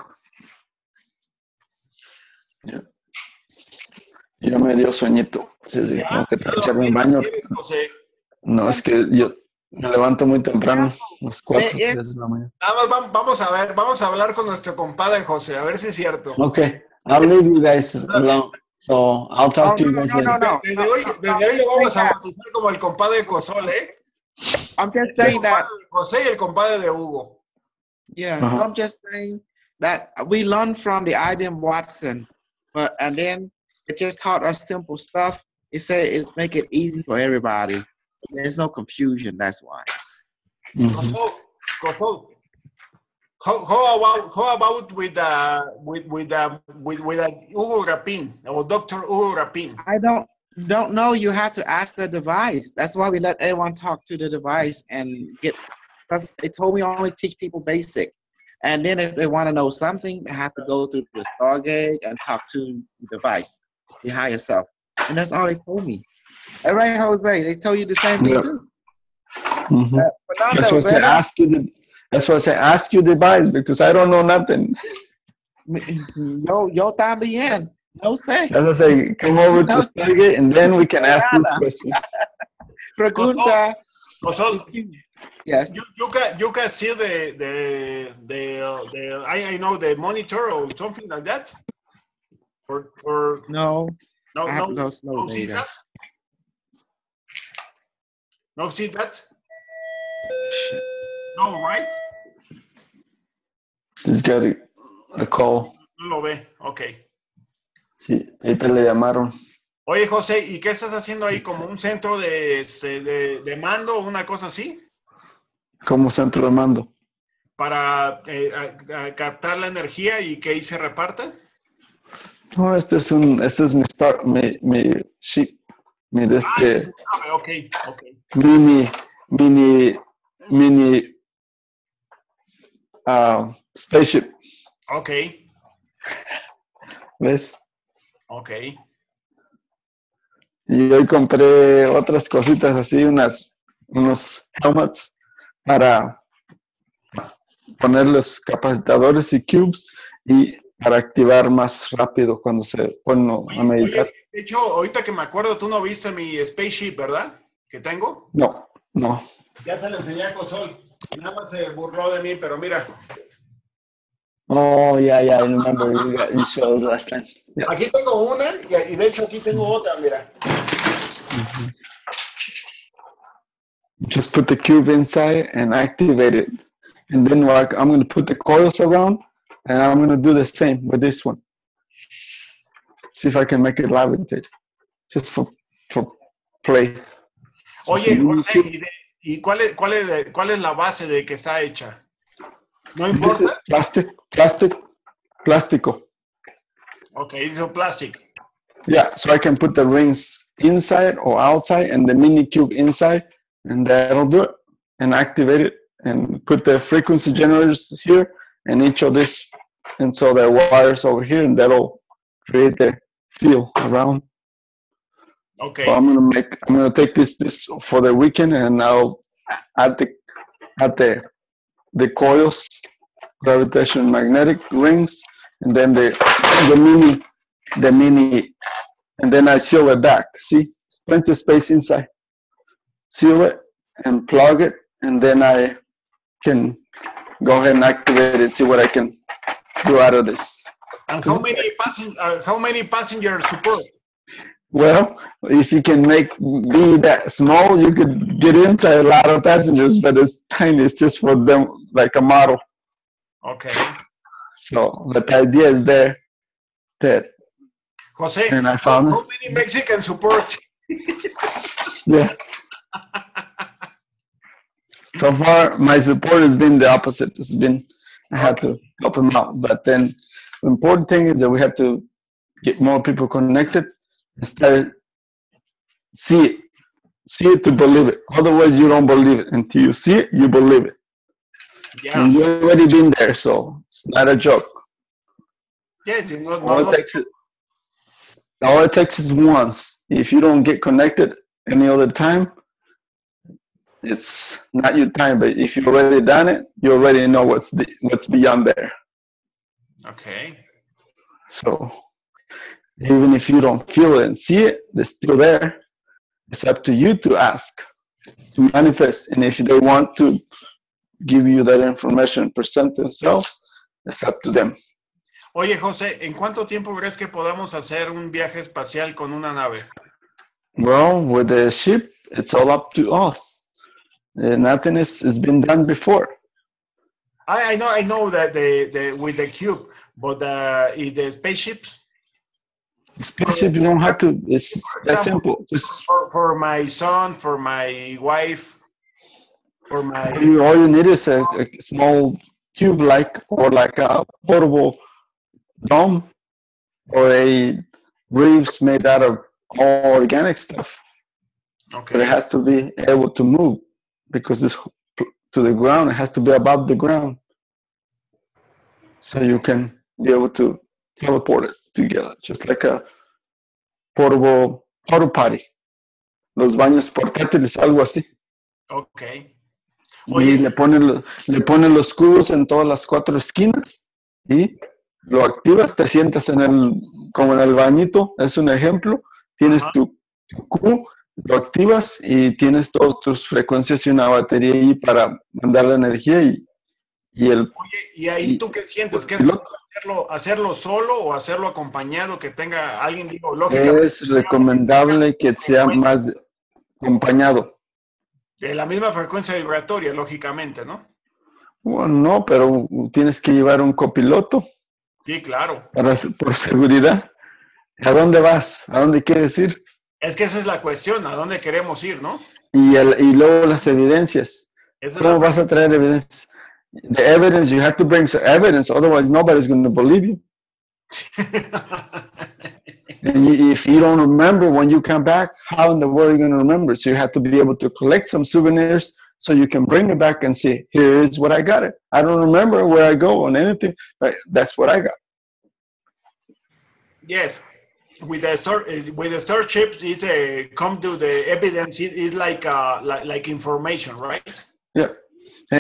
Ya me dio sueñito. Sí, sí, tengo que echarme un baño. No, es que yo me levanto muy temprano, las cuatro, tres de la mañana. Nada más vamos a ver, vamos a hablar con nuestro compadre José, a ver si es cierto. Ok, I'll leave you guys alone. So, I'll talk to you guys later. No, no, no. Desde hoy, desde hoy lo vamos a bautizar como el compadre Kosol, ¿eh? I'm just saying that. José y el compadre de Hugo. Yeah, uh-huh. I'm just saying that we learned from the I B M Watson, but and then it just taught us simple stuff. It said it's make it easy for everybody. There's no confusion. That's why. Mm-hmm. Kosol, how, how about how about with uh with with uh, with with uh, Hugo Rapping or Doctor Hugo Rapping? I don't don't know. You have to ask the device. That's why we let everyone talk to the device and get. They told me only teach people basic, and then if they want to know something, they have to go through the Stargate and talk to the device, the higher self, and that's all they told me. All right, Jose, they told you the same thing yeah. too. Mm-hmm. uh, Fernando, that's what I say, ask you the. That's what I say. Ask you the device because I don't know nothing. Yo, yo también. No sé. That's what I say. Come over no to Stargate, and then we can ask this question. Pregunta. Kosol, yes. You, you can you can see the the the, uh, the I, I know the monitor or something like that. For for no no I have no, no slow no see that. No see that. Shit. No right. He's got a, a call. No lo ve. Okay. Sí, ahí te le llamaron. Oye, José, ¿y qué estás haciendo ahí? ¿Como un centro de, de, de mando o una cosa así? ¿Como centro de mando? ¿Para eh, a, a captar la energía y que ahí se reparta? No, este es, un, este es mi, star, mi, mi ship. Mi de este, ah, ok, ok. Mini, mini, mini uh, spaceship. Ok. ¿Ves? Ok. Y hoy compré otras cositas así, unas, unos helmets para poner los capacitadores y cubes y para activar más rápido cuando se pone a meditar. Oye, de hecho, ahorita que me acuerdo, tú no viste mi spaceship, ¿verdad? ¿Que tengo? No, no. Ya se le enseñé a Kosol. Nada más se burló de mí, pero mira. Oh, yeah, yeah, I remember you, got, you showed last time. Yeah. Aquí tengo una, y de hecho aquí tengo otra, mira. Mm-hmm. Just put the cube inside and activate it. And then like, I'm going to put the coils around, and I'm going to do the same with this one. See if I can make it levitate. Just for, for play. Oye, Jorge, ¿y, de, y cuál, es, cuál, es de, cuál es la base de que está hecha? No importa. Plastic, plastic, plastico. Okay, it's a plastic. Yeah, so I can put the rings inside or outside and the mini cube inside, and that'll do it. And activate it and put the frequency generators here and each of this, and so the wires over here, and that'll create the field around. Okay. So I'm gonna make. I'm gonna take this this for the weekend, and I'll add the add the. the coils, gravitation magnetic rings, and then the the mini, the mini, and then I seal it back. See, there's plenty of space inside. Seal it and plug it, and then I can go ahead and activate it. See what I can do out of this. And how many passing? Uh, how many passengers support? Well, if you can make be that small, you could get into a lot of passengers, but it's tiny. It's just for them, like a model. Okay. So, but the idea is there. That. Jose, and I found how, how many Mexicans support? Yeah. So far, my support has been the opposite. It's been, I had to help them out. But then the important thing is that we have to get more people connected. Start see it, see it to believe it. Otherwise, you don't believe it. Until you see it, you believe it. Yeah. And you've already been there, so it's not a joke. Yeah, you know, all, no, it takes is, all it takes is once. If you don't get connected any other time, it's not your time. But if you've already done it, you already know what's the, what's beyond there. Okay. So. Even if you don't feel it and see it, they're still there. It's up to you to ask, to manifest. And if they want to give you that information, present themselves, it's up to them. Oye, José, ¿en cuánto tiempo crees que podamos hacer un viaje espacial con una nave? Well, with the ship, it's all up to us. Uh, nothing is, has been done before. I, I know, I know that the, the with the cube, but the, the spaceships. The spaceship, you don't have to. It's that simple. Just for, for my son, for my wife, for my. All you need is a, a small cube-like or like a portable dome or a reefs made out of all organic stuff. Okay. But it has to be able to move because it's to the ground. It has to be above the ground. So you can be able to teleport it together, just like a portable porta potty. Los baños portátiles, algo así. Ok. Oye. Y le ponen, le ponen los cubos en todas las cuatro esquinas y lo activas, te sientas en el, como en el bañito, es un ejemplo, tienes ah. tu, tu cubo, lo activas y tienes todas tus frecuencias y una batería ahí para mandar la energía y, y el... Oye, ¿y ahí y, tú qué sientes? ¿Qué es lo, hacerlo, hacerlo solo o hacerlo acompañado, que tenga alguien, digo, lógicamente? Es recomendable que sea más acompañado. De la misma frecuencia vibratoria, lógicamente, ¿no? Bueno, no, pero tienes que llevar un copiloto. Sí, claro. Para, por seguridad. ¿A dónde vas? ¿A dónde quieres ir? Es que esa es la cuestión, ¿a dónde queremos ir, no? Y, el, y luego las evidencias. Esa ¿Cómo vas a traer evidencias? The evidence, you have to bring some evidence, otherwise nobody's going to believe you. And you, if you don't remember when you come back, how in the world are you going to remember? So you have to be able to collect some souvenirs so you can bring it back and say, here is what I got it. I don't remember where I go on anything, but that's what I got. Yes, with the search, with the search chip, it's a come to the evidence. It is like uh, like like information, right? Yeah.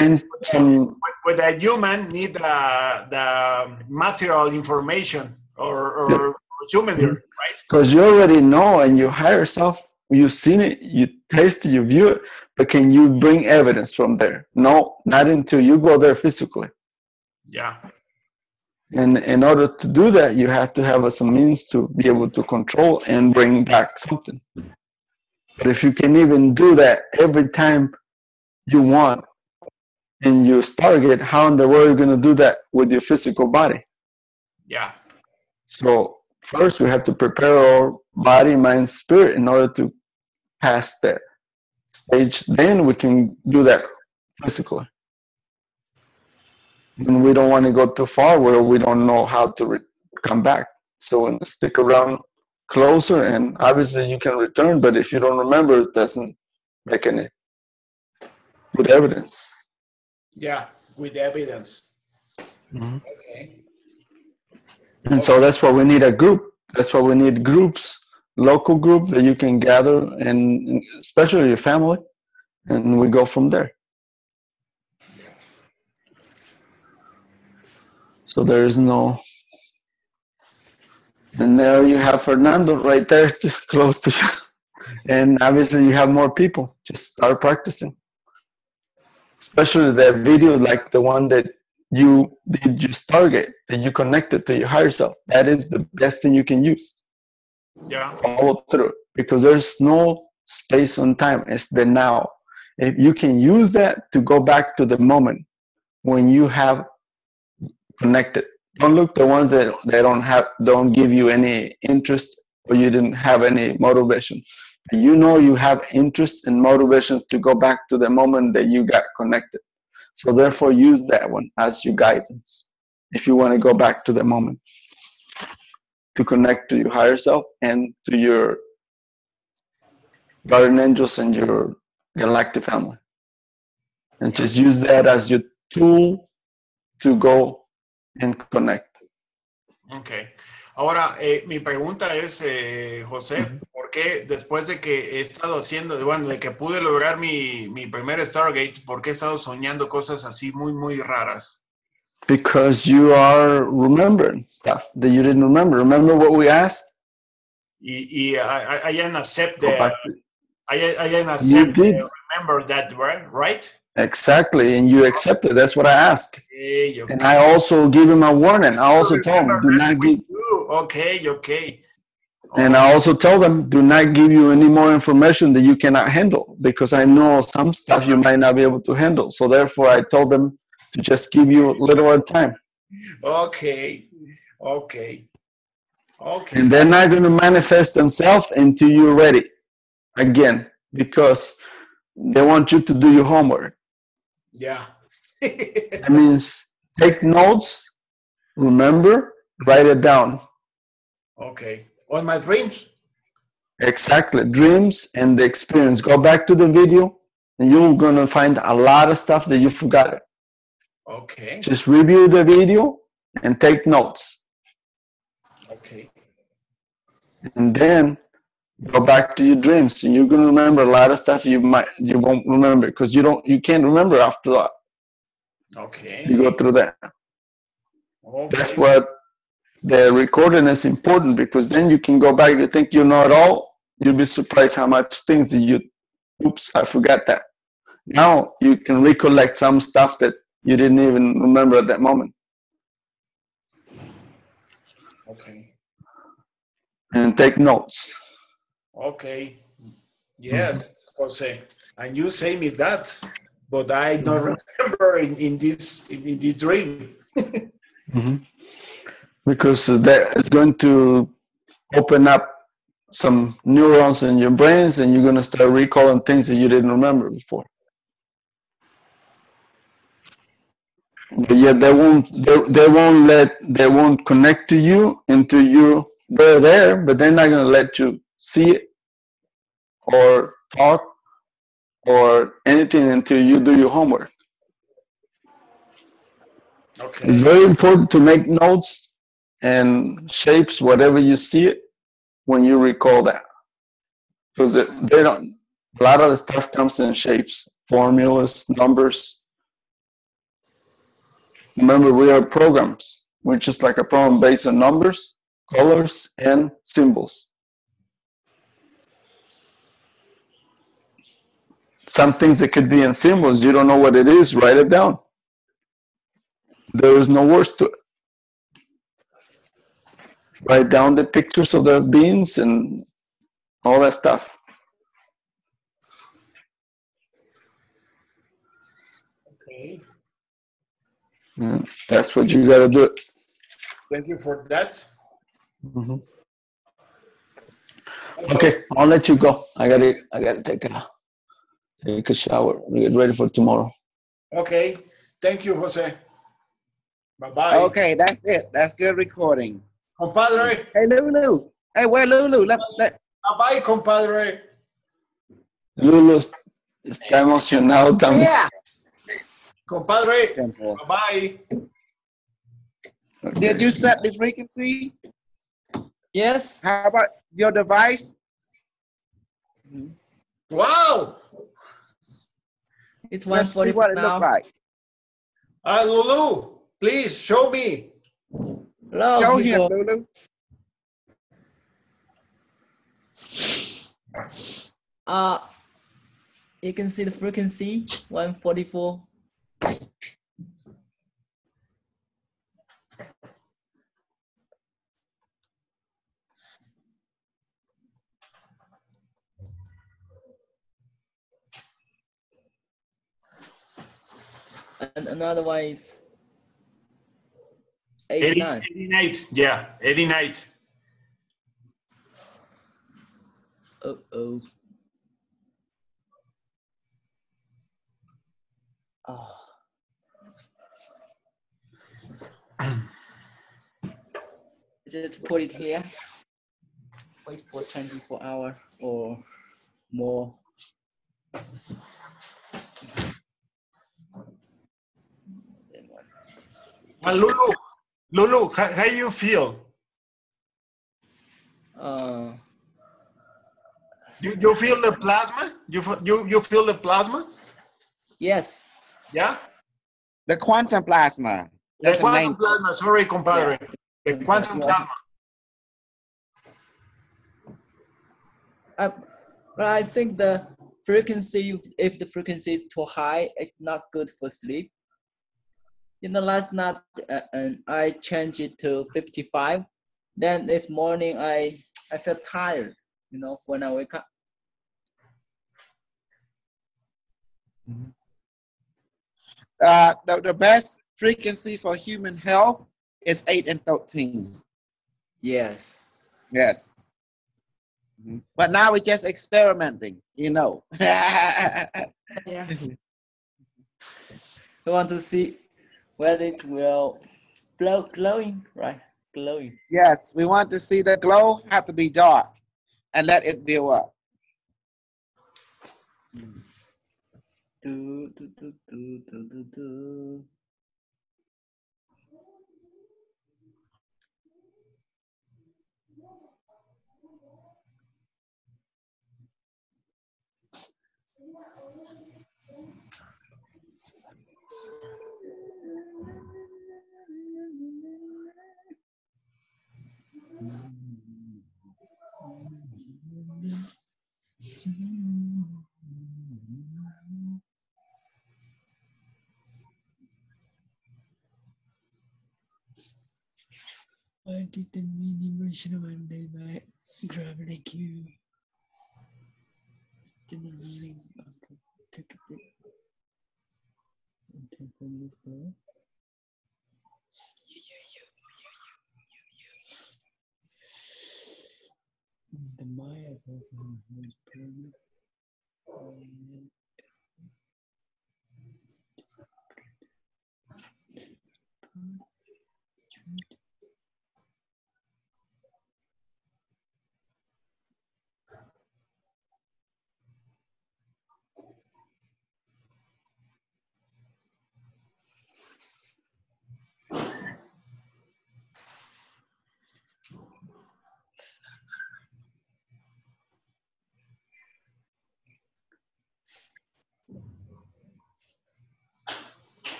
And some, with a human need uh, the material information or, or, yeah. or human, right? Because you already know and you higher self, you've seen it, you taste it, you view it, but can you bring evidence from there? No, not until you go there physically. Yeah. And in order to do that, you have to have some means to be able to control and bring back something. But if you can even do that every time you want, and you Stargate, how in the world are you going to do that with your physical body? Yeah. So first we have to prepare our body, mind, spirit in order to pass that stage. Then we can do that physically. And we don't want to go too far where we don't know how to re come back. So stick around closer, and obviously you can return, but if you don't remember, it doesn't make any good evidence. Yeah, with evidence. Mm-hmm. Okay. And so that's why we need a group. That's why we need groups, local group that you can gather, and especially your family, and we go from there. So there is no... And there you have Fernando right there, to, close to you. And obviously you have more people. Just start practicing. Especially that video, like the one that you did your Stargate, that you connected to your higher self. That is the best thing you can use. Yeah. Follow through, because there's no space on time. It's the now. If you can use that to go back to the moment when you have connected. Don't look the ones that they don't have, don't give you any interest, or you didn't have any motivation. You know you have interest and motivations to go back to the moment that you got connected. So therefore use that one as your guidance if you want to go back to the moment, to connect to your higher self and to your guardian angels and your galactic family. And just use that as your tool to go and connect. Okay. Ahora, eh, mi pregunta es, eh, José, ¿por qué después de que he estado haciendo, bueno, de que pude lograr mi, mi primer Stargate, ¿por qué he estado soñando cosas así muy, muy raras? Because you are remembering stuff that you didn't remember. Remember what we asked? y, y I, I accept the, I, I accept the, remember that, right? Exactly, and you accepted. That's what I asked. Okay, okay. And I also give him a warning. I also tell him, do not give. Okay, okay. And I also tell them, do not give you any more information that you cannot handle, because I know some stuff you might not be able to handle. So therefore, I told them to just give you a little at a time. Okay, okay, okay. And they're not going to manifest themselves until you're ready, again, because they want you to do your homework. Yeah. That means take notes, remember, write it down. Okay. On my dreams. Exactly. Dreams and the experience. Go back to the video and you're going to find a lot of stuff that you forgot. Okay. Just review the video and take notes. Okay. And then go back to your dreams and you're going to remember a lot of stuff you might, you won't remember because you don't, you can't remember after that. Okay. You go through that. Okay. That's what the recording is important, because then you can go back. You think you know it all, you'll be surprised how much things that you, oops, I forgot that. Now you can recollect some stuff that you didn't even remember at that moment. Okay. And take notes. Okay. Yeah, Jose. And you say me that, but I don't remember in, in this in, in the dream. Mm-hmm. Because that is going to open up some neurons in your brains and you're going to start recalling things that you didn't remember before. But yet they won't, they, they won't let, they won't connect to you until you're there, but they're not going to let you see it or talk or anything until you do your homework. Okay. It's very important to make notes and shapes, whatever you see it, when you recall that, because they don't. A lot of the stuff comes in shapes, formulas, numbers. Remember, we are programs. We're just like a program based on numbers, colors, and symbols. Some things that could be in symbols, you don't know what it is. Write it down. There is no words to it. Write down the pictures of the beans and all that stuff. Okay. Yeah, that's what you gotta do. Thank you for that. Mm-hmm. Okay, I'll let you go. I gotta, I gotta take a, take a shower. Get ready for tomorrow. Okay. Thank you, Jose. Bye bye. Okay, that's it. That's good recording. Compadre. Hey, Lulu. Hey, where Lulu? Let, let. Bye, compadre. Lulu está emocionado también. Yeah. Compadre, bye-bye. Okay. Did you set the frequency? Yes. How about your device? Wow. It's one forty-four. Let's see what it looks like. Uh, Lulu, please show me. Hello, show him, Lulu. Uh, you can see the frequency one forty-four. And another one is eighty-nine. eighty-nine, yeah, eighty-nine. Uh-oh. Oh. Just put it here. Wait for twenty-four hours or more. Lulu. Lulu, how, how do you feel? Uh, you you feel the plasma? You you you feel the plasma? Yes. Yeah. The quantum plasma. The quantum plasma. Sorry, compadre. Yeah. The quantum plasma. I, but I think the frequency, if the frequency is too high, it's not good for sleep. In the last night, uh, and I changed it to fifty-five. Then this morning, I I felt tired. You know, when I wake up. Uh, the, the best frequency for human health is eight and thirteen. Yes. Yes. Mm-hmm. But now we're just experimenting, you know. Yeah. I want to see whether it will glow, glowing, right? Glowing. Yes, we want to see the glow have to be dark and let it build up. Mm. Do, do, do, do, do, do, do. I did the mini version of Monday by Gravity Q. Still reading. Okay, take a break. Take a break. There. The Maya is also in the problem.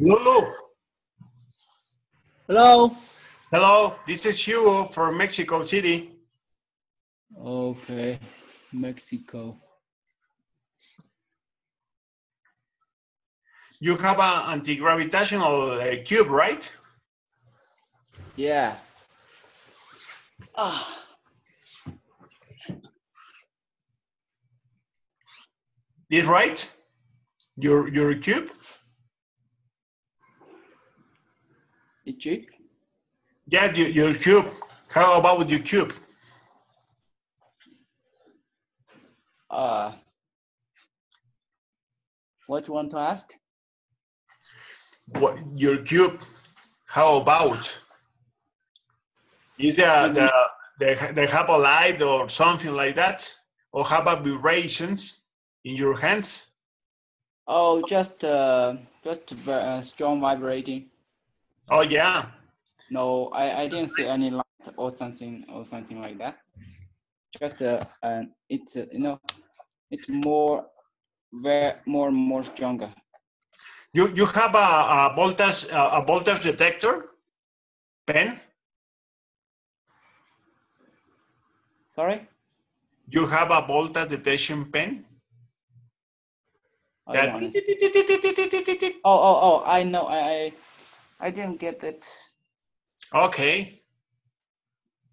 Lulu. Hello. Hello. This is Hugo from Mexico City. Okay, Mexico. You have an anti-gravitational uh, cube, right? Yeah. Ah. This right? Your your cube? The cube? Yeah, your, your cube. How about your cube? Uh, what you want to ask? What your cube? How about? Is there the the the hypolite or something like that, or how about vibrations in your hands? Oh, just uh, just uh, strong vibrating. Oh yeah. No, I I didn't see any light or something or something like that. Just uh, um, it's uh, you know, it's more, very more more stronger. You you have a, a voltage a voltage detector pen. Sorry? You have a voltage detection pen? Oh, that oh, oh, oh, I know. I I didn't get it. Okay.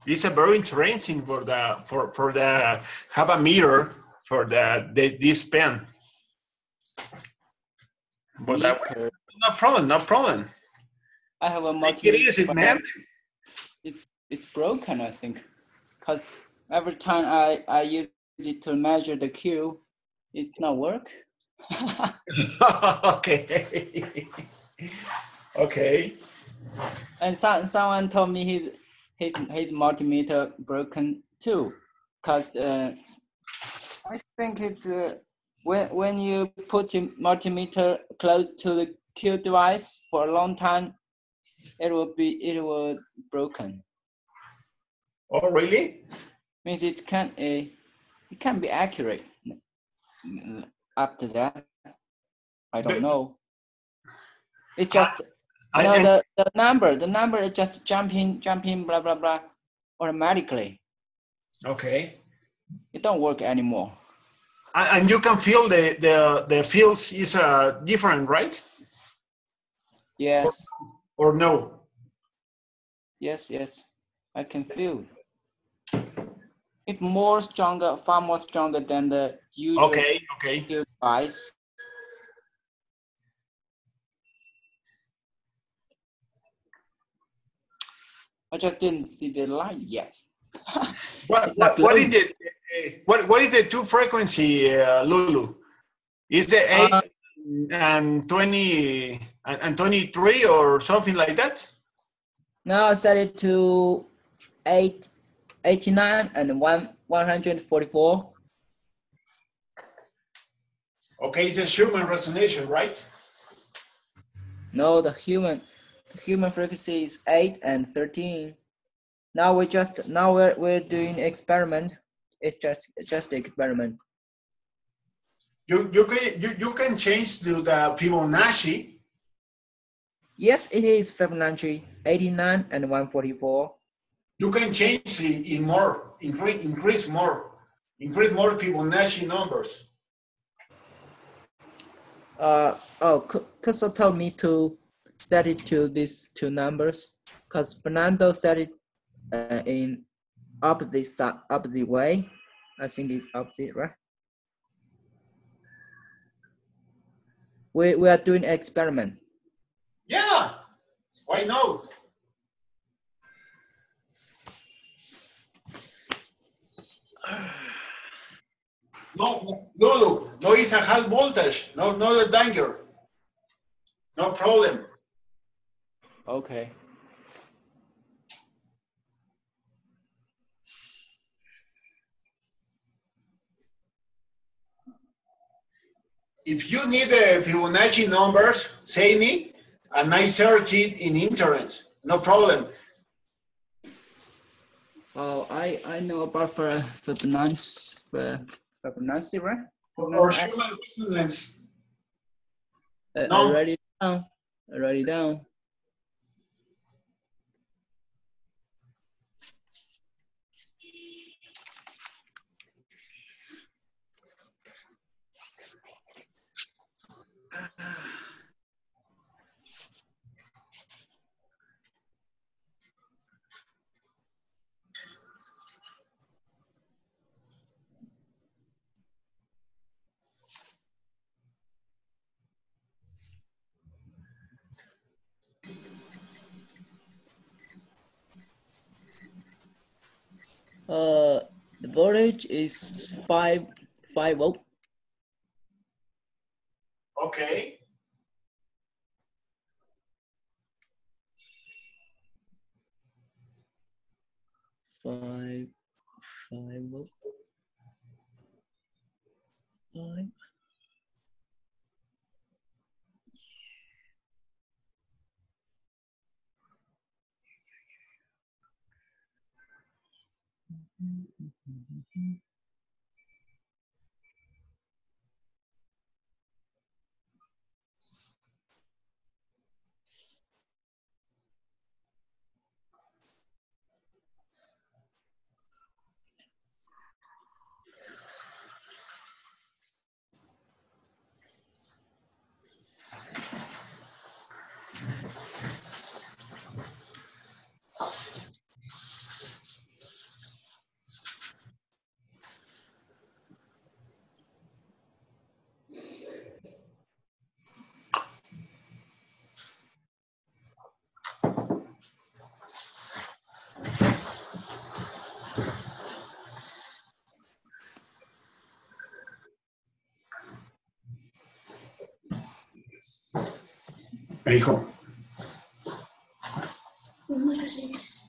It's a very interesting for the for, for the have a meter for the this pen. But that, no problem, no problem. I have a multi. It is, man. It's it's broken, I think. Because every time I, I use it to measure the Q, it's not work. Okay. Okay. And some, someone told me his his his multimeter broken too, because uh, I think it uh, when when you put your multimeter close to the Q device for a long time, it will be it will broken. Oh really? Means it can uh, it can be accurate. Up to that, I don't know. It just I, no, I, the the number the number is just jumping jumping blah blah blah automatically. Okay. It don't work anymore. And you can feel the the the fields is uh, different, right? Yes. Or, or no. Yes, yes, I can feel. It's more stronger, far more stronger than the usual okay, okay. device. I just didn't see the light yet. what, what, what, is the, what, what is the two frequency, uh, Lulu? Is the eight uh, and twenty and, and twenty-three or something like that? No, I set it to eight. eighty-nine and one one hundred forty-four. Okay, it's a human resonation, right? No, the human the human frequency is eight and thirteen. Now we just now we're we're doing experiment. It's just it's just experiment. You you can you, you can change to the Fibonacci. Yes, it is Fibonacci eighty-nine and one forty-four. You can change it in more, increase, increase more, increase more Fibonacci numbers. Uh, oh, Kosol told me to set it to these two numbers because Fernando set it uh, in opposite side, opposite way. I think it's opposite, right? We we are doing experiment. Yeah, why not? No, Lulu, no, it's a high voltage. No, no the danger. No problem. Okay. If you need the Fibonacci numbers, say me, and I search it in internet. No problem. Oh, I, I know about for Fibonacci, for Fibonacci, right? Or human resonance. Uh, no. I write it down. I write it down. Uh, the voltage is five five volt. Okay. Five five volt. Five. Hijo. Muy recientes.